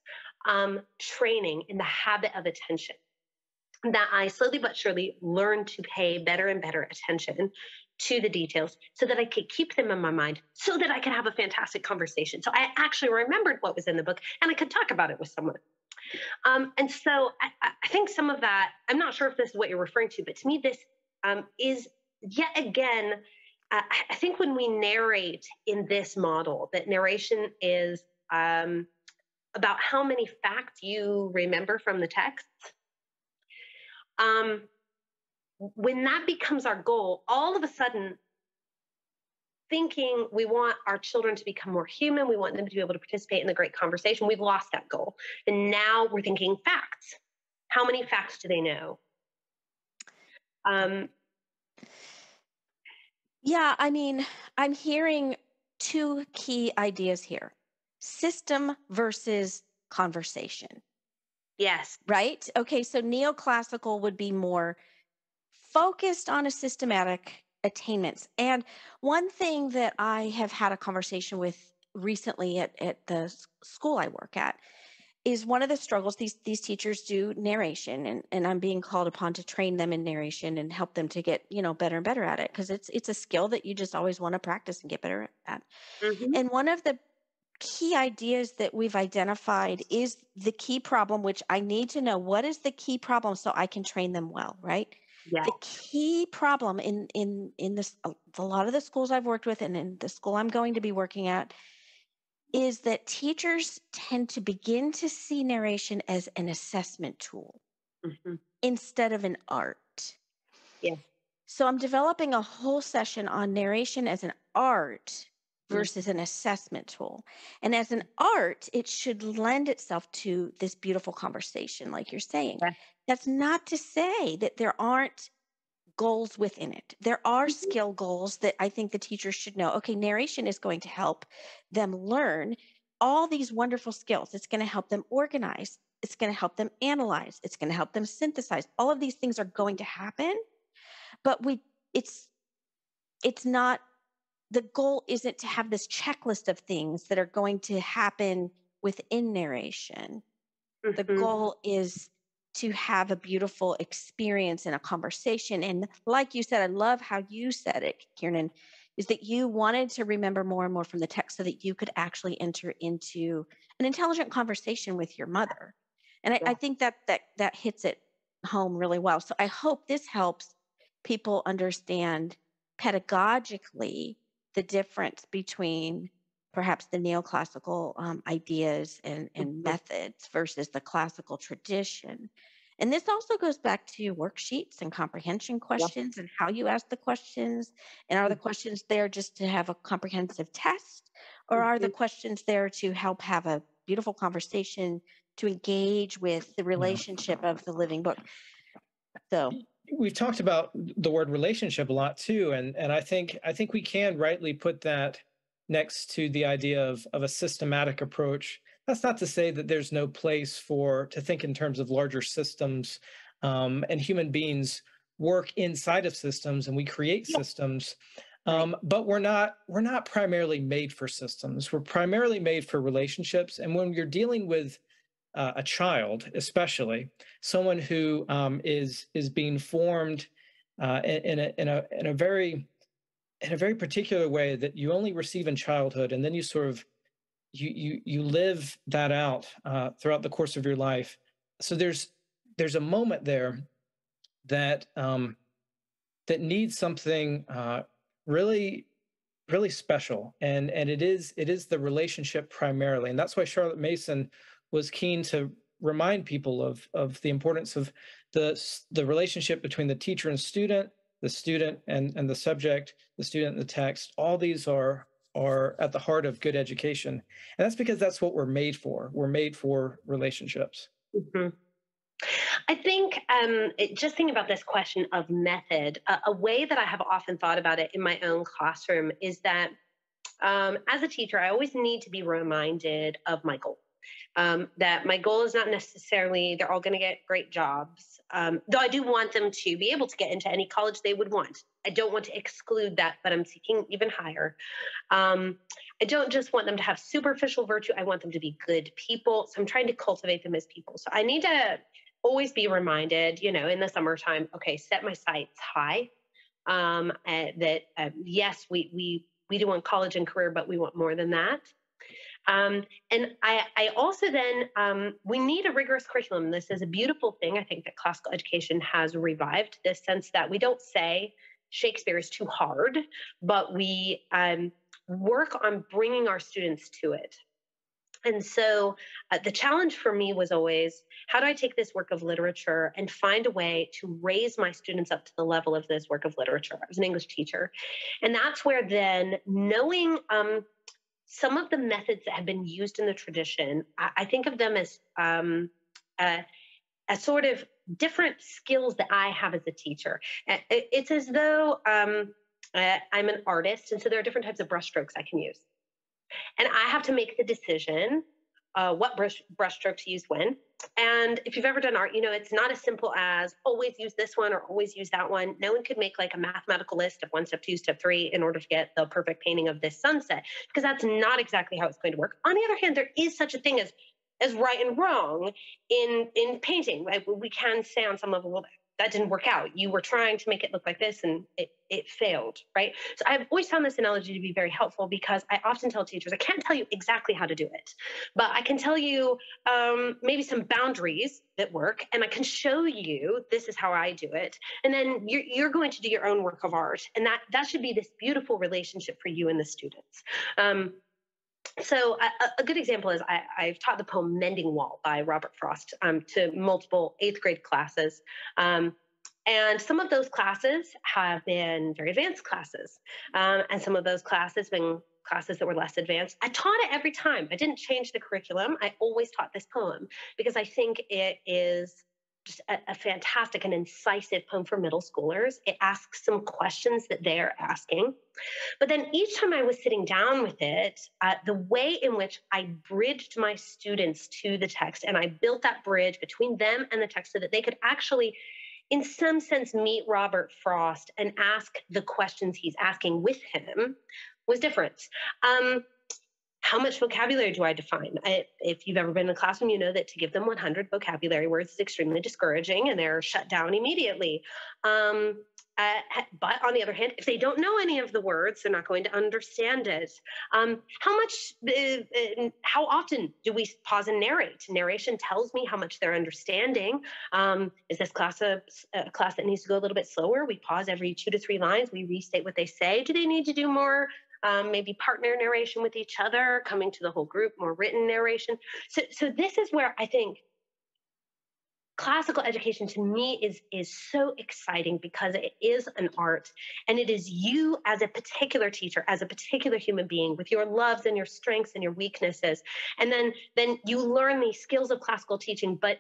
um, training in the habit of attention, that I slowly but surely learned to pay better and better attention to the details so that I could keep them in my mind so that I could have a fantastic conversation. So I actually remembered what was in the book and I could talk about it with someone. Um, and so I, I think some of that, I'm not sure if this is what you're referring to, but to me, this um, is yet again, uh, I think when we narrate in this model, that narration is um, about how many facts you remember from the text. Um, when that becomes our goal, all of a sudden, thinking we want our children to become more human, we want them to be able to participate in the great conversation, we've lost that goal. And now we're thinking facts. How many facts do they know? Um, yeah, I mean, I'm hearing two key ideas here. System versus conversation. Yes. Right? Okay, so neoclassical would be more focused on a systematic attainments. And one thing that I have had a conversation with recently at, at the school I work at is one of the struggles, these, these teachers do narration, and, and I'm being called upon to train them in narration and help them to get, you know, better and better at it, because it's, it's a skill that you just always want to practice and get better at. Mm-hmm. And one of the key ideas that we've identified is the key problem, which I need to know what is the key problem so I can train them well, right? Yeah. The key problem in in in this a lot of the schools I've worked with and in the school I'm going to be working at is that teachers tend to begin to see narration as an assessment tool mm-hmm. instead of an art. Yeah. So I'm developing a whole session on narration as an art versus mm-hmm. an assessment tool. And as an art, it should lend itself to this beautiful conversation, like you're saying. Yeah. That's not to say that there aren't goals within it. There are mm-hmm. skill goals that I think the teachers should know. Okay, narration is going to help them learn all these wonderful skills. It's going to help them organize. It's going to help them analyze. It's going to help them synthesize. All of these things are going to happen, but we it's it's not, the goal isn't to have this checklist of things that are going to happen within narration. Mm-hmm. The goal is to have a beautiful experience and a conversation. And like you said, I love how you said it, Kiernan, is that you wanted to remember more and more from the text so that you could actually enter into an intelligent conversation with your mother. And I, yeah. I think that, that that hits it home really well. So I hope this helps people understand pedagogically the difference between perhaps the neoclassical um, ideas and, and mm-hmm. methods versus the classical tradition. And this also goes back to worksheets and comprehension questions yep. and how you ask the questions. And are mm-hmm. the questions there just to have a comprehensive test, or mm-hmm. are the questions there to help have a beautiful conversation, to engage with the relationship of the living book? So we've talked about the word relationship a lot too. And, and I think, I think we can rightly put that next to the idea of, of a systematic approach. That's not to say that there's no place for, to think in terms of larger systems, um, and human beings work inside of systems and we create yeah. systems, um, right. but we're not, we're not primarily made for systems. We're primarily made for relationships. And when you're dealing with uh, a child, especially someone who um, is, is being formed uh, in, in, a, in, a, in a very, in a very particular way that you only receive in childhood, and then you sort of, you you you live that out uh, throughout the course of your life. So there's there's a moment there that um, that needs something uh, really really special, and and it is it is the relationship primarily, and that's why Charlotte Mason was keen to remind people of of the importance of the the relationship between the teacher and student, the student and, and the subject, the student and the text. All these are, are at the heart of good education. And that's because that's what we're made for. We're made for relationships. Mm-hmm. I think, um, it, just thinking about this question of method, a, a way that I have often thought about it in my own classroom is that um, as a teacher, I always need to be reminded of my goal. Um, that my goal is not necessarily they're all going to get great jobs, um, though I do want them to be able to get into any college they would want. I don't want to exclude that, but I'm seeking even higher. Um, I don't just want them to have superficial virtue. I want them to be good people. So I'm trying to cultivate them as people. So I need to always be reminded, you know, in the summertime, okay, set my sights high, um, uh, that uh, yes, we, we, we do want college and career, but we want more than that. Um, and I, I also then, um, we need a rigorous curriculum. This is a beautiful thing. I think that classical education has revived this sense that we don't say Shakespeare is too hard, but we um, work on bringing our students to it. And so uh, the challenge for me was always, how do I take this work of literature and find a way to raise my students up to the level of this work of literature? I was an English teacher. And that's where then knowing um, some of the methods that have been used in the tradition, I, I think of them as um, a, a sort of different skills that I have as a teacher. It, it's as though um, uh, I'm an artist, and so there are different types of brushstrokes I can use. And I have to make the decision uh, what brush, brush strokes to use when. And if you've ever done art, you know, it's not as simple as always use this one or always use that one. No one could make like a mathematical list of one step, two step, three in order to get the perfect painting of this sunset, because that's not exactly how it's going to work. On the other hand, there is such a thing as, as right and wrong in, in painting. Right? We can say on some level, well, that didn't work out. You were trying to make it look like this and it, it failed, right? So I've always found this analogy to be very helpful, because I often tell teachers, I can't tell you exactly how to do it, but I can tell you um, maybe some boundaries that work, and I can show you this is how I do it. And then you're, you're going to do your own work of art. And that, that should be this beautiful relationship for you and the students. Um, So a, a good example is I, I've taught the poem Mending Wall by Robert Frost um, to multiple eighth grade classes. Um, and some of those classes have been very advanced classes. Um, and some of those classes have been classes that were less advanced. I taught it every time. I didn't change the curriculum. I always taught this poem because I think it is just a, a fantastic and incisive poem for middle schoolers. It asks some questions that they're asking. But then each time I was sitting down with it, uh, the way in which I bridged my students to the text, and I built that bridge between them and the text so that they could actually, in some sense, meet Robert Frost and ask the questions he's asking with him, was different. Um, How much vocabulary do I define? I, if you've ever been in a classroom, you know that to give them one hundred vocabulary words is extremely discouraging, and they're shut down immediately. Um, uh, but on the other hand, if they don't know any of the words, they're not going to understand it. Um, how much, uh, uh, how often do we pause and narrate? Narration tells me how much they're understanding. Um, is this class a, a class that needs to go a little bit slower? We pause every two to three lines. We restate what they say. Do they need to do more? Um, maybe partner narration with each other, coming to the whole group, more written narration. So, so this is where I think classical education to me is, is so exciting, because it is an art, and it is you as a particular teacher, as a particular human being, with your loves and your strengths and your weaknesses. And then, then you learn these skills of classical teaching, but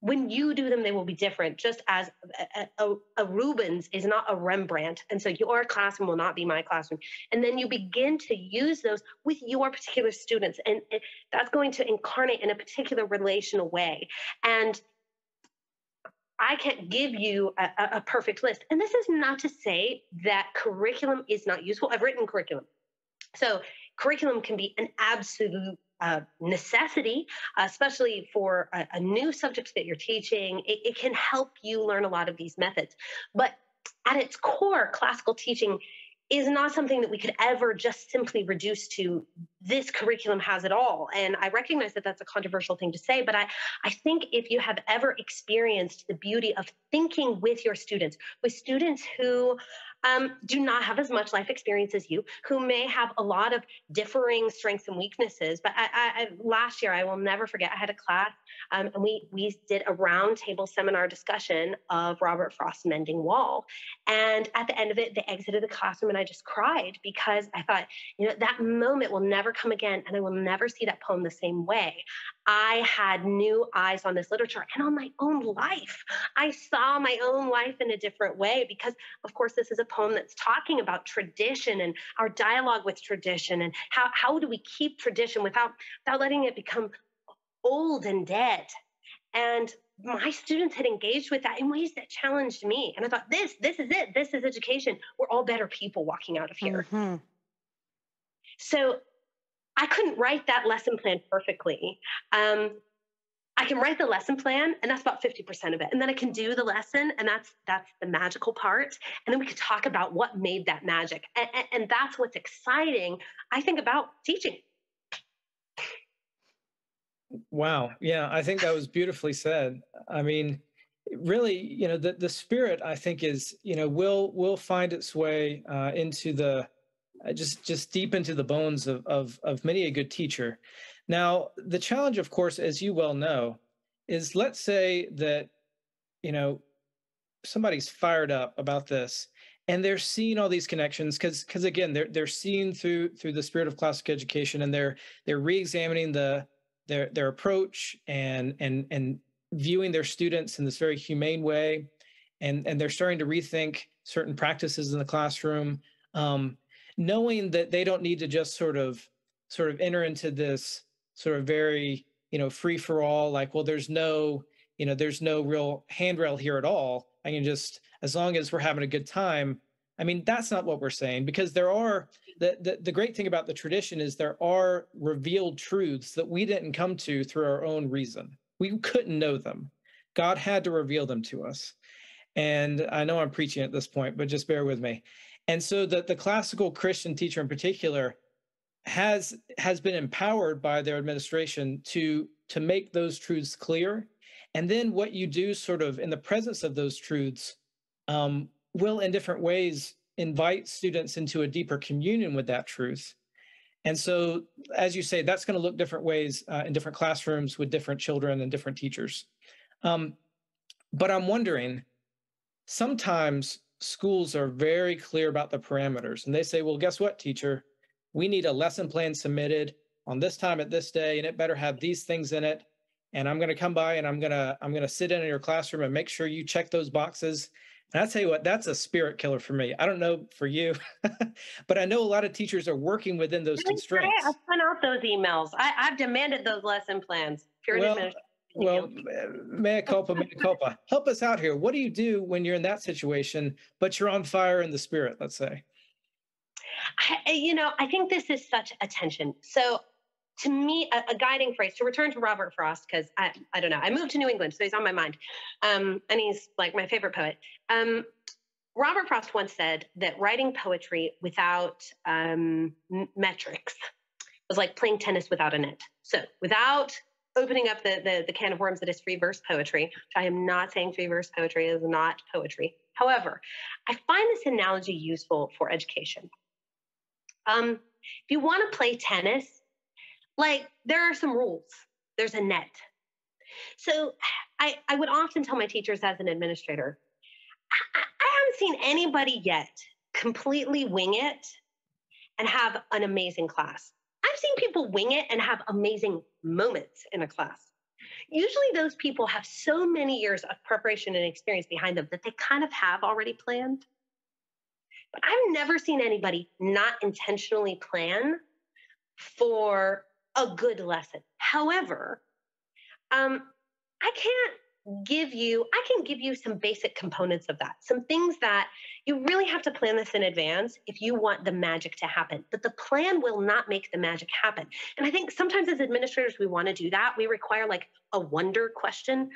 when you do them, they will be different, just as a, a, a Rubens is not a Rembrandt. And so your classroom will not be my classroom. And then you begin to use those with your particular students. And it, that's going to incarnate in a particular relational way. And I can't give you a, a perfect list. And this is not to say that curriculum is not useful. I've written curriculum. So curriculum can be an absolute Uh, necessity, especially for a, a new subject that you're teaching. It, it can help you learn a lot of these methods. But at its core, classical teaching is not something that we could ever just simply reduce to this curriculum has it all. And I recognize that that's a controversial thing to say, but I, I think if you have ever experienced the beauty of thinking with your students, with students who Um, do not have as much life experience as you, who may have a lot of differing strengths and weaknesses. But I, I, I, last year, I will never forget, I had a class, um, and we, we did a roundtable seminar discussion of Robert Frost's Mending Wall. And at the end of it, they exited the classroom, and I just cried, because I thought, you know, that moment will never come again, and I will never see that poem the same way. I had new eyes on this literature and on my own life. I saw my own life in a different way, because, of course, this is a poem that's talking about tradition and our dialogue with tradition, and how, how do we keep tradition without, without letting it become old and dead. And my students had engaged with that in ways that challenged me. And I thought, this, this is it. This is education. We're all better people walking out of here. Mm-hmm. So I couldn't write that lesson plan perfectly. Um, I can write the lesson plan, and that's about fifty percent of it. And then I can do the lesson, and that's that's the magical part. And then we could talk about what made that magic. And, and that's what's exciting, I think, about teaching. Wow. Yeah, I think that was beautifully said. I mean, really, you know, the, the spirit, I think, is, you know, will, will find its way uh, into the uh, just just deep into the bones of, of, of many a good teacher. Now, the challenge, of course, as you well know, is let's say that, you know, somebody's fired up about this and they're seeing all these connections because because again, they're they're seeing through through the spirit of classic education, and they're they're re-examining the their their approach and and and viewing their students in this very humane way, and and they're starting to rethink certain practices in the classroom, um, knowing that they don't need to just sort of sort of enter into this sort of very, you know, free for all, like, well, there's no, you know, there's no real handrail here at all. I can just, as long as we're having a good time. I mean, that's not what we're saying, because there are, the, the, the great thing about the tradition is there are revealed truths that we didn't come to through our own reason. We couldn't know them. God had to reveal them to us. And I know I'm preaching at this point, but just bear with me. And so the, the classical Christian teacher in particular has has been empowered by their administration to, to make those truths clear. And then what you do sort of in the presence of those truths um, will in different ways invite students into a deeper communion with that truth. And so, as you say, that's going to look different ways uh, in different classrooms with different children and different teachers. Um, but I'm wondering, sometimes schools are very clear about the parameters and they say, well, guess what, teacher? We need a lesson plan submitted on this time at this day, and it better have these things in it. And I'm going to come by and I'm going to, I'm going to sit in your classroom and make sure you check those boxes. And I tell you what, that's a spirit killer for me. I don't know for you, but I know a lot of teachers are working within those constraints. I sent out those emails. I, I've demanded those lesson plans. Pure well, well, mea culpa, mea culpa. Help us out here. What do you do when you're in that situation, but you're on fire in the spirit, let's say? I, you know, I think this is such a tension. So to me, a, a guiding phrase, to return to Robert Frost, because I, I don't know, I moved to New England, so he's on my mind. Um, and he's like my favorite poet. Um, Robert Frost once said that writing poetry without um, metrics was like playing tennis without a net. So without opening up the, the, the can of worms that is free verse poetry, which I am not saying free verse poetry is not poetry. However, I find this analogy useful for education. Um, if you want to play tennis, like, there are some rules. There's a net. So I, I would often tell my teachers as an administrator, I, I haven't seen anybody yet completely wing it and have an amazing class. I've seen people wing it and have amazing moments in a class. Usually those people have so many years of preparation and experience behind them that they kind of have already planned. But I've never seen anybody not intentionally plan for a good lesson. However, um, I can't give you, I can give you some basic components of that, some things that you really have to plan this in advance if you want the magic to happen. But the plan will not make the magic happen. And I think sometimes as administrators, we want to do that. We require like a wonder question.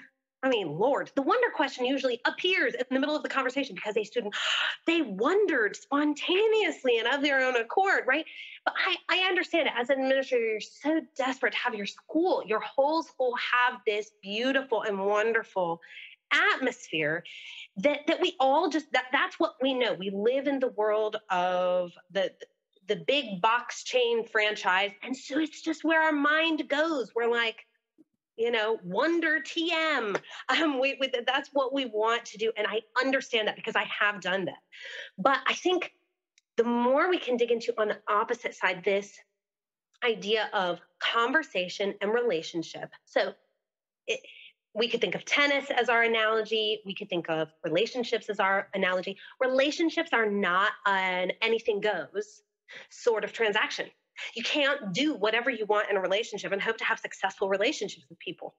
I mean, Lord, the wonder question usually appears in the middle of the conversation because a student, they wondered spontaneously and of their own accord, right? But I, I understand it. As an administrator, you're so desperate to have your school, your whole school have this beautiful and wonderful atmosphere that, that we all just, that, that's what we know. We live in the world of the, the big box chain franchise. And so it's just where our mind goes. We're like, you know, wonder T M. Um, we, we, that's what we want to do. And I understand that because I have done that. But I think the more we can dig into on the opposite side, this idea of conversation and relationship. So it, we could think of tennis as our analogy. We could think of relationships as our analogy. Relationships are not an anything goes sort of transaction. You can't do whatever you want in a relationship and hope to have successful relationships with people.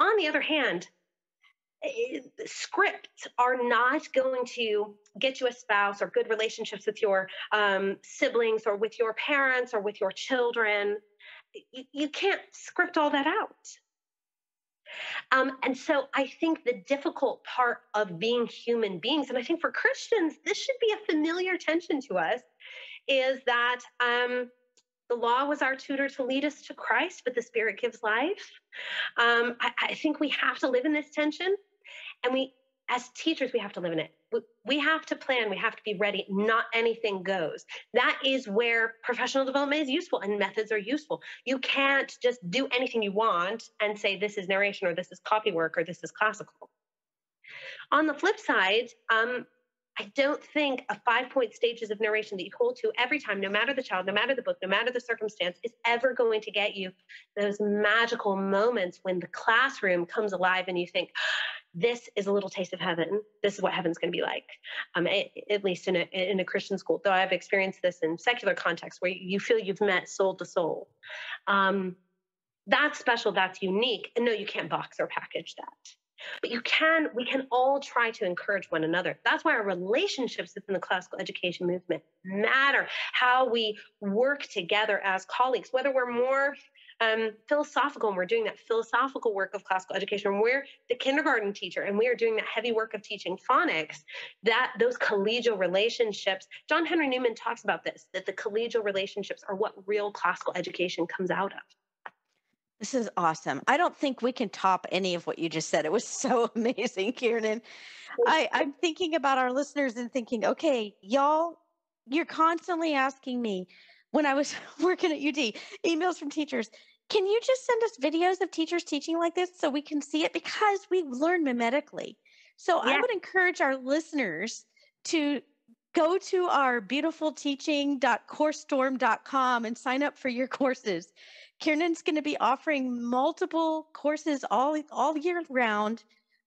On the other hand, scripts are not going to get you a spouse or good relationships with your um, siblings or with your parents or with your children. You, you can't script all that out. Um, and so I think the difficult part of being human beings, and I think for Christians, this should be a familiar tension to us, is that um, the law was our tutor to lead us to Christ, but the Spirit gives life. Um, I, I think we have to live in this tension, and we as teachers, we have to live in it. We have to plan. We have to be ready. Not anything goes. That is where professional development is useful and methods are useful. You can't just do anything you want and say, this is narration or this is copy work or this is classical. On the flip side, um, I don't think a five-point stages of narration that you hold to every time, no matter the child, no matter the book, no matter the circumstance, is ever going to get you those magical moments when the classroom comes alive and you think, this is a little taste of heaven. This is what heaven's going to be like, um, at, at least in a, in a Christian school, though I've experienced this in secular contexts where you feel you've met soul to soul. Um, that's special. That's unique. And no, you can't box or package that. But you can, we can all try to encourage one another. That's why our relationships within the classical education movement matter, how we work together as colleagues, whether we're more um, philosophical and we're doing that philosophical work of classical education, we're the kindergarten teacher and we are doing that heavy work of teaching phonics, that those collegial relationships, John Henry Newman talks about this, that the collegial relationships are what real classical education comes out of. This is awesome. I don't think we can top any of what you just said. It was so amazing, Kiernan. I, I'm thinking about our listeners and thinking, okay, y'all, you're constantly asking me when I was working at U D, emails from teachers, can you just send us videos of teachers teaching like this so we can see it? Because we learn mimetically. So yeah. I would encourage our listeners to go to our beautiful teaching dot coursestorm dot com and sign up for your courses. Kiernan's going to be offering multiple courses all, all year round.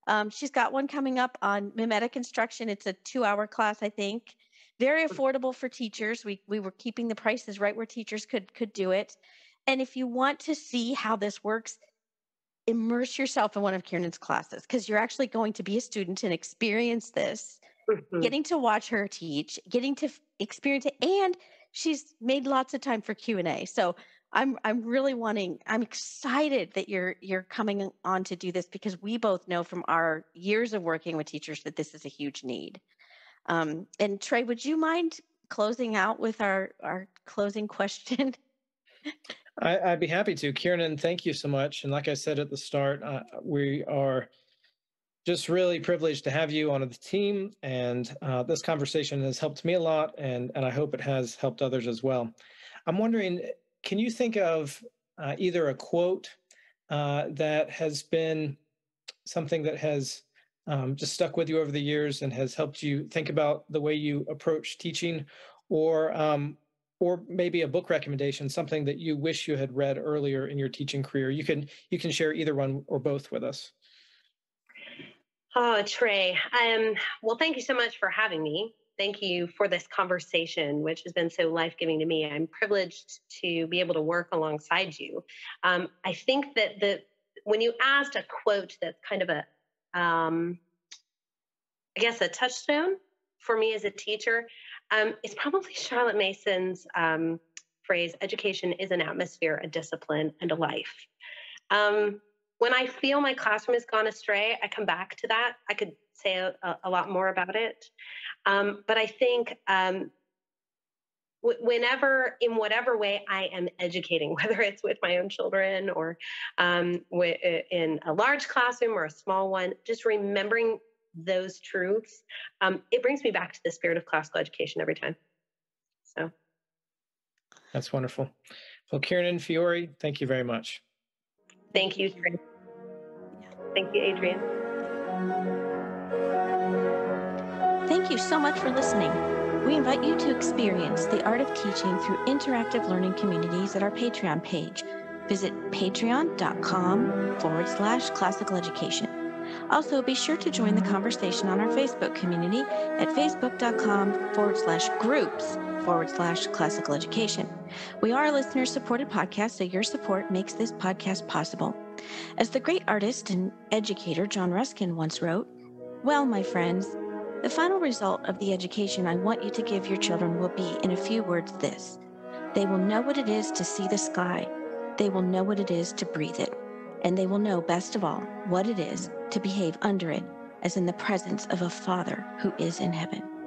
Um, she's got one coming up on mimetic instruction. It's a two-hour class, I think. Very affordable for teachers. We, we were keeping the prices right where teachers could, could do it. And if you want to see how this works, immerse yourself in one of Kiernan's classes because you're actually going to be a student and experience this. Mm-hmm. Getting to watch her teach, getting to experience it, and she's made lots of time for Q and A. So I'm I'm really wanting, I'm excited that you're you're coming on to do this because we both know from our years of working with teachers that this is a huge need. Um, and Trae, would you mind closing out with our, our closing question? I, I'd be happy to. Kiernan, thank you so much. And like I said at the start, uh, we are just really privileged to have you on the team, and uh, this conversation has helped me a lot, and, and I hope it has helped others as well. I'm wondering, can you think of uh, either a quote uh, that has been something that has um, just stuck with you over the years and has helped you think about the way you approach teaching, or, um, or maybe a book recommendation, something that you wish you had read earlier in your teaching career? You can, you can share either one or both with us. Oh, Trae. Um, well, thank you so much for having me. Thank you for this conversation, which has been so life-giving to me. I'm privileged to be able to work alongside you. Um, I think that the when you asked a quote that's kind of a, um, I guess, a touchstone for me as a teacher, um, it's probably Charlotte Mason's um, phrase, education is an atmosphere, a discipline, and a life. Um When I feel my classroom has gone astray, I come back to that. I could say a, a lot more about it. Um, but I think um, w- whenever, in whatever way I am educating, whether it's with my own children or um, w- in a large classroom or a small one, just remembering those truths, um, it brings me back to the spirit of classical education every time. So. That's wonderful. Well, Kiernan Fiori, thank you very much. Thank you, Trae. Thank you, Adrienne. Thank you so much for listening. We invite you to experience the art of teaching through interactive learning communities at our Patreon page. Visit patreon.com forward slash classical education. Also, be sure to join the conversation on our Facebook community at facebook.com forward slash groups. forward slash classical education. We are a listener-supported podcast, so your support makes this podcast possible. As the great artist and educator John Ruskin once wrote, well, my friends, the final result of the education I want you to give your children will be, in a few words, this. They will know what it is to see the sky. They will know what it is to breathe it. And they will know, best of all, what it is to behave under it, as in the presence of a Father who is in heaven.